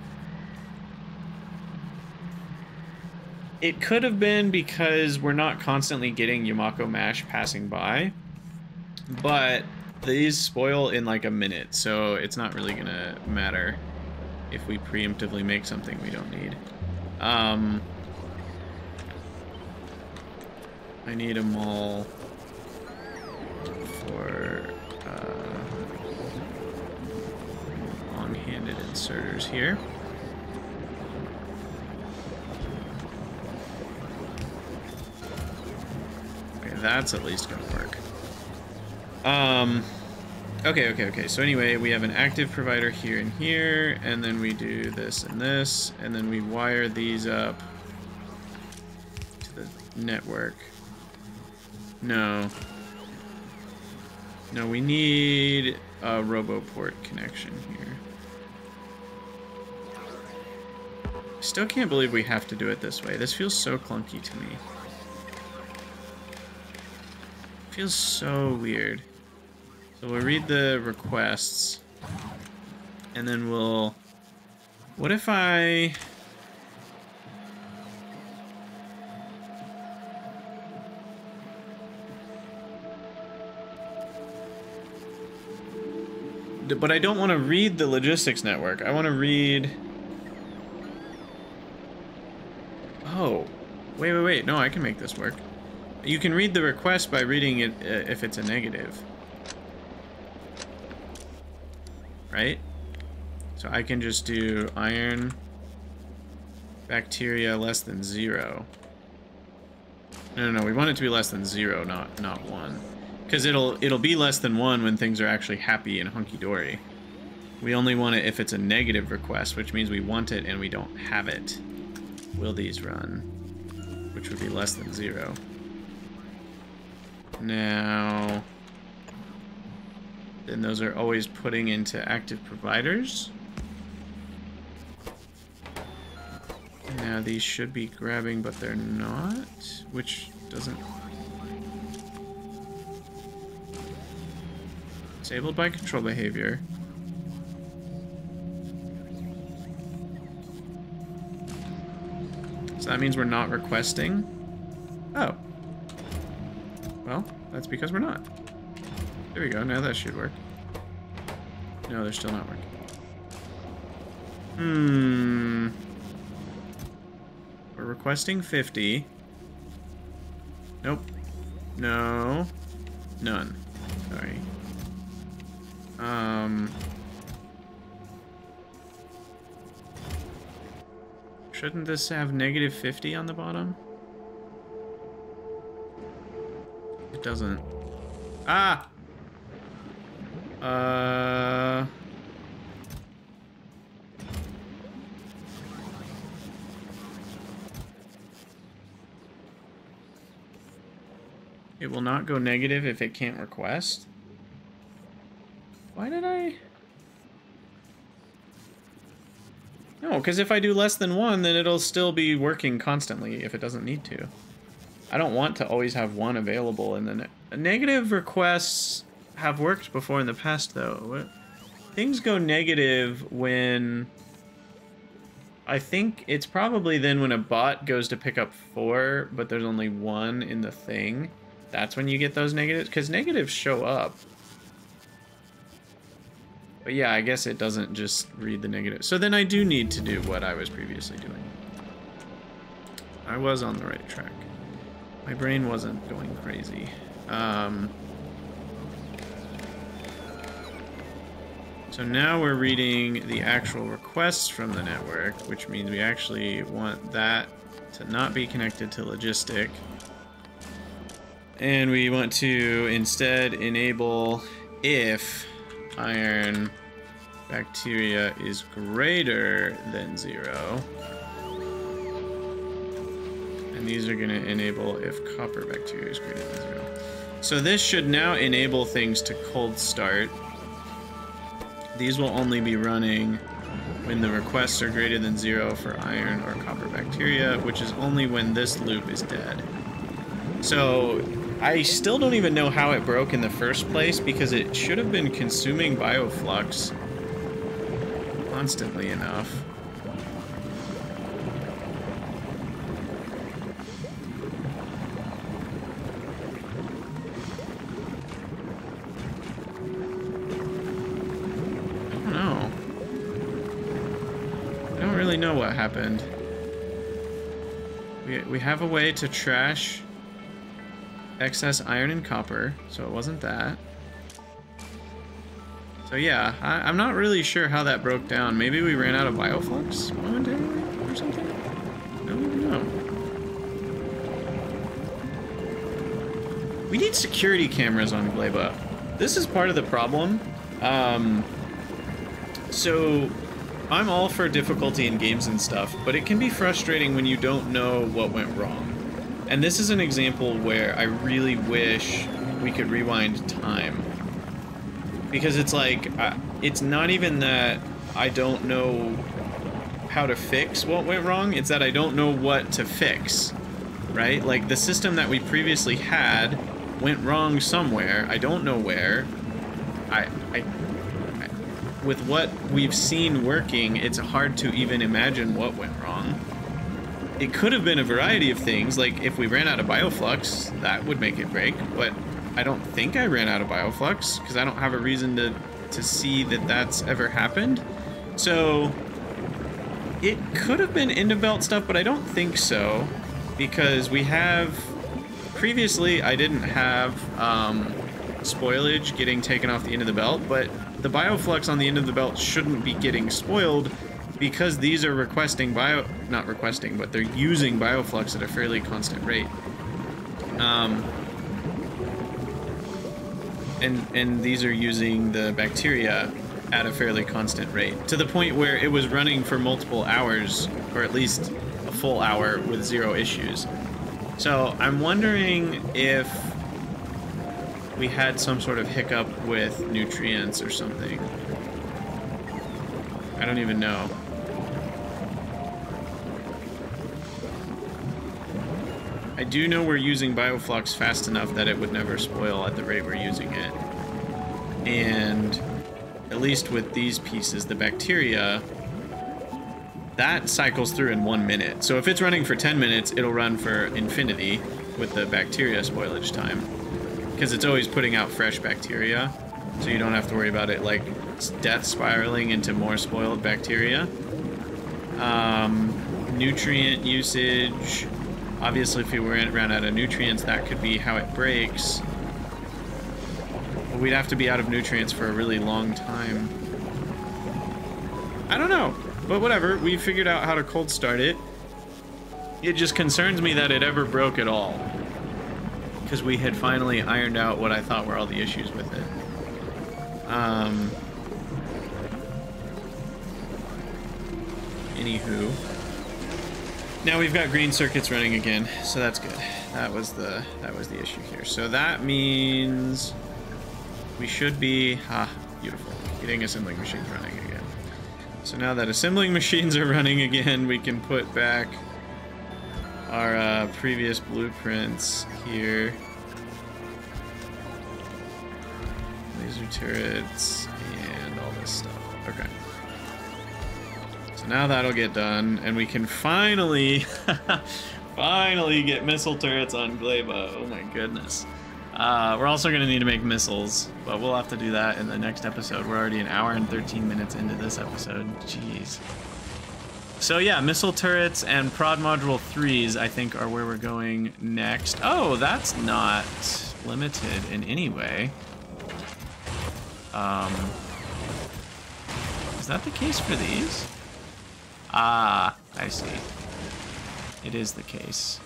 It could have been because we're not constantly getting Yumako Mash passing by, but these spoil in like a minute, so it's not really going to matter if we preemptively make something we don't need. I need a mole for long-handed inserters here. Okay, that's at least gonna work. Okay. So anyway, we have an active provider here and here, and then we do this, and then we wire these up to the network. No. No, we need a Roboport connection here. Still can't believe we have to do it this way. This feels so clunky to me. It feels so weird. So we'll read the requests. And then we'll... What if I... But I don't want to read the logistics network. I want to read... Oh. Wait, wait, wait. No, I can make this work. You can read the request by reading it if it's a negative. Right? So I can just do iron bacteria less than 0. No, no, no. We want it to be less than 0, not 1. Because it'll be less than 1 when things are actually happy and hunky-dory. We only want it if it's a negative request, which means we want it and we don't have it. Will these run? Which would be less than 0. Now... Then those are always putting into active providers. Now these should be grabbing, but they're not, which doesn't... Disabled by control behavior. So that means we're not requesting. Oh. Well, that's because we're not. There we go. Now that should work. No, they're still not working. Hmm. We're requesting 50. Nope. No. None. Sorry. Shouldn't this have negative 50 on the bottom? It doesn't. Ah! It will not go negative if it can't request. Why did I? No, because if I do less than 1, then it'll still be working constantly if it doesn't need to. I don't want to always have 1 available, and then negative requests have worked before in the past, though. Things go negative when... I think it's probably then when a bot goes to pick up 4, but there's only 1 in the thing. That's when you get those negatives, because negatives show up. But yeah, I guess it doesn't just read the negative. So then I do need to do what I was previously doing. I was on the right track. My brain wasn't going crazy. So now we're reading the actual requests from the network, which means we actually want that to not be connected to logistic. And we want to instead enable if iron bacteria is greater than 0. And these are going to enable if copper bacteria is greater than 0. So this should now enable things to cold start. These will only be running when the requests are greater than 0 for iron or copper bacteria, which is only when this loop is dead. So I still don't even know how it broke in the first place, because it should have been consuming bioflux constantly enough. I don't know. I don't really know what happened. We have a way to trash excess iron and copper, so it wasn't that. So yeah, I'm not really sure how that broke down. Maybe we ran out of bioflux momentarily or something? I don't even know. We need security cameras on Gleba. This is part of the problem. So I'm all for difficulty in games and stuff, but it can be frustrating when you don't know what went wrong. And this is an example where I really wish we could rewind time. Because it's like, it's not even that I don't know how to fix what went wrong, it's that I don't know what to fix, right? Like, the system that we previously had went wrong somewhere, I don't know where. With what we've seen working, it's hard to even imagine what went wrong. It could have been a variety of things, like if we ran out of bioflux, that would make it break, but I don't think I ran out of bioflux, because I don't have a reason to see that that's ever happened. So, it could have been end-of-belt stuff, but I don't think so, because we have... Previously, I didn't have spoilage getting taken off the end of the belt, but the bioflux on the end of the belt shouldn't be getting spoiled, because these are requesting not requesting, but they're using bioflux at a fairly constant rate. And these are using the bacteria at a fairly constant rate, to the point where it was running for multiple hours, or at least a full hour, with zero issues. So I'm wondering if we had some sort of hiccup with nutrients or something. I don't even know. I do know we're using bioflux fast enough that it would never spoil at the rate we're using it. And at least with these pieces, the bacteria, that cycles through in 1 minute. So if it's running for 10 minutes, it'll run for infinity with the bacteria spoilage time. Because it's always putting out fresh bacteria, so you don't have to worry about it, like, death spiraling into more spoiled bacteria. Nutrient usage... Obviously, if we ran out of nutrients, that could be how it breaks. But we'd have to be out of nutrients for a really long time. I don't know, but whatever. We figured out how to cold start it. It just concerns me that it ever broke at all. Because we had finally ironed out what I thought were all the issues with it. Anywho... Now we've got green circuits running again, so that's good. That was the issue here. So that means we should be beautiful, getting assembling machines running again. So now that assembling machines are running again, we can put back our previous blueprints here. Laser turrets and all this stuff. Okay. Now that'll get done, and we can finally, finally get missile turrets on Gleba. Oh my goodness. We're also going to need to make missiles, but we'll have to do that in the next episode. We're already an hour and 13 minutes into this episode. Jeez. So yeah, missile turrets and prod module 3s, I think, are where we're going next. Oh, that's not limited in any way. Is that the case for these? Ah, I see. It is the case.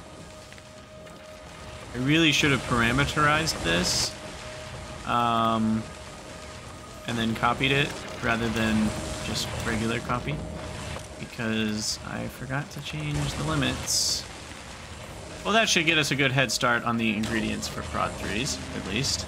I really should have parameterized this, and then copied it rather than just regular copy, because I forgot to change the limits. Well, that should get us a good head start on the ingredients for prod 3s, at least.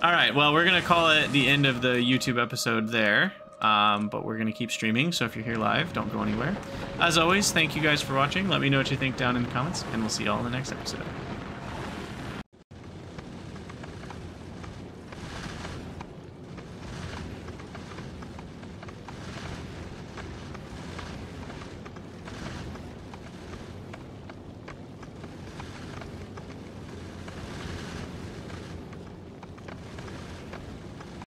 All right, well, we're going to call it the end of the YouTube episode there. But we're going to keep streaming, so if you're here live, don't go anywhere. As always, thank you guys for watching. Let me know what you think down in the comments, and we'll see you all in the next episode.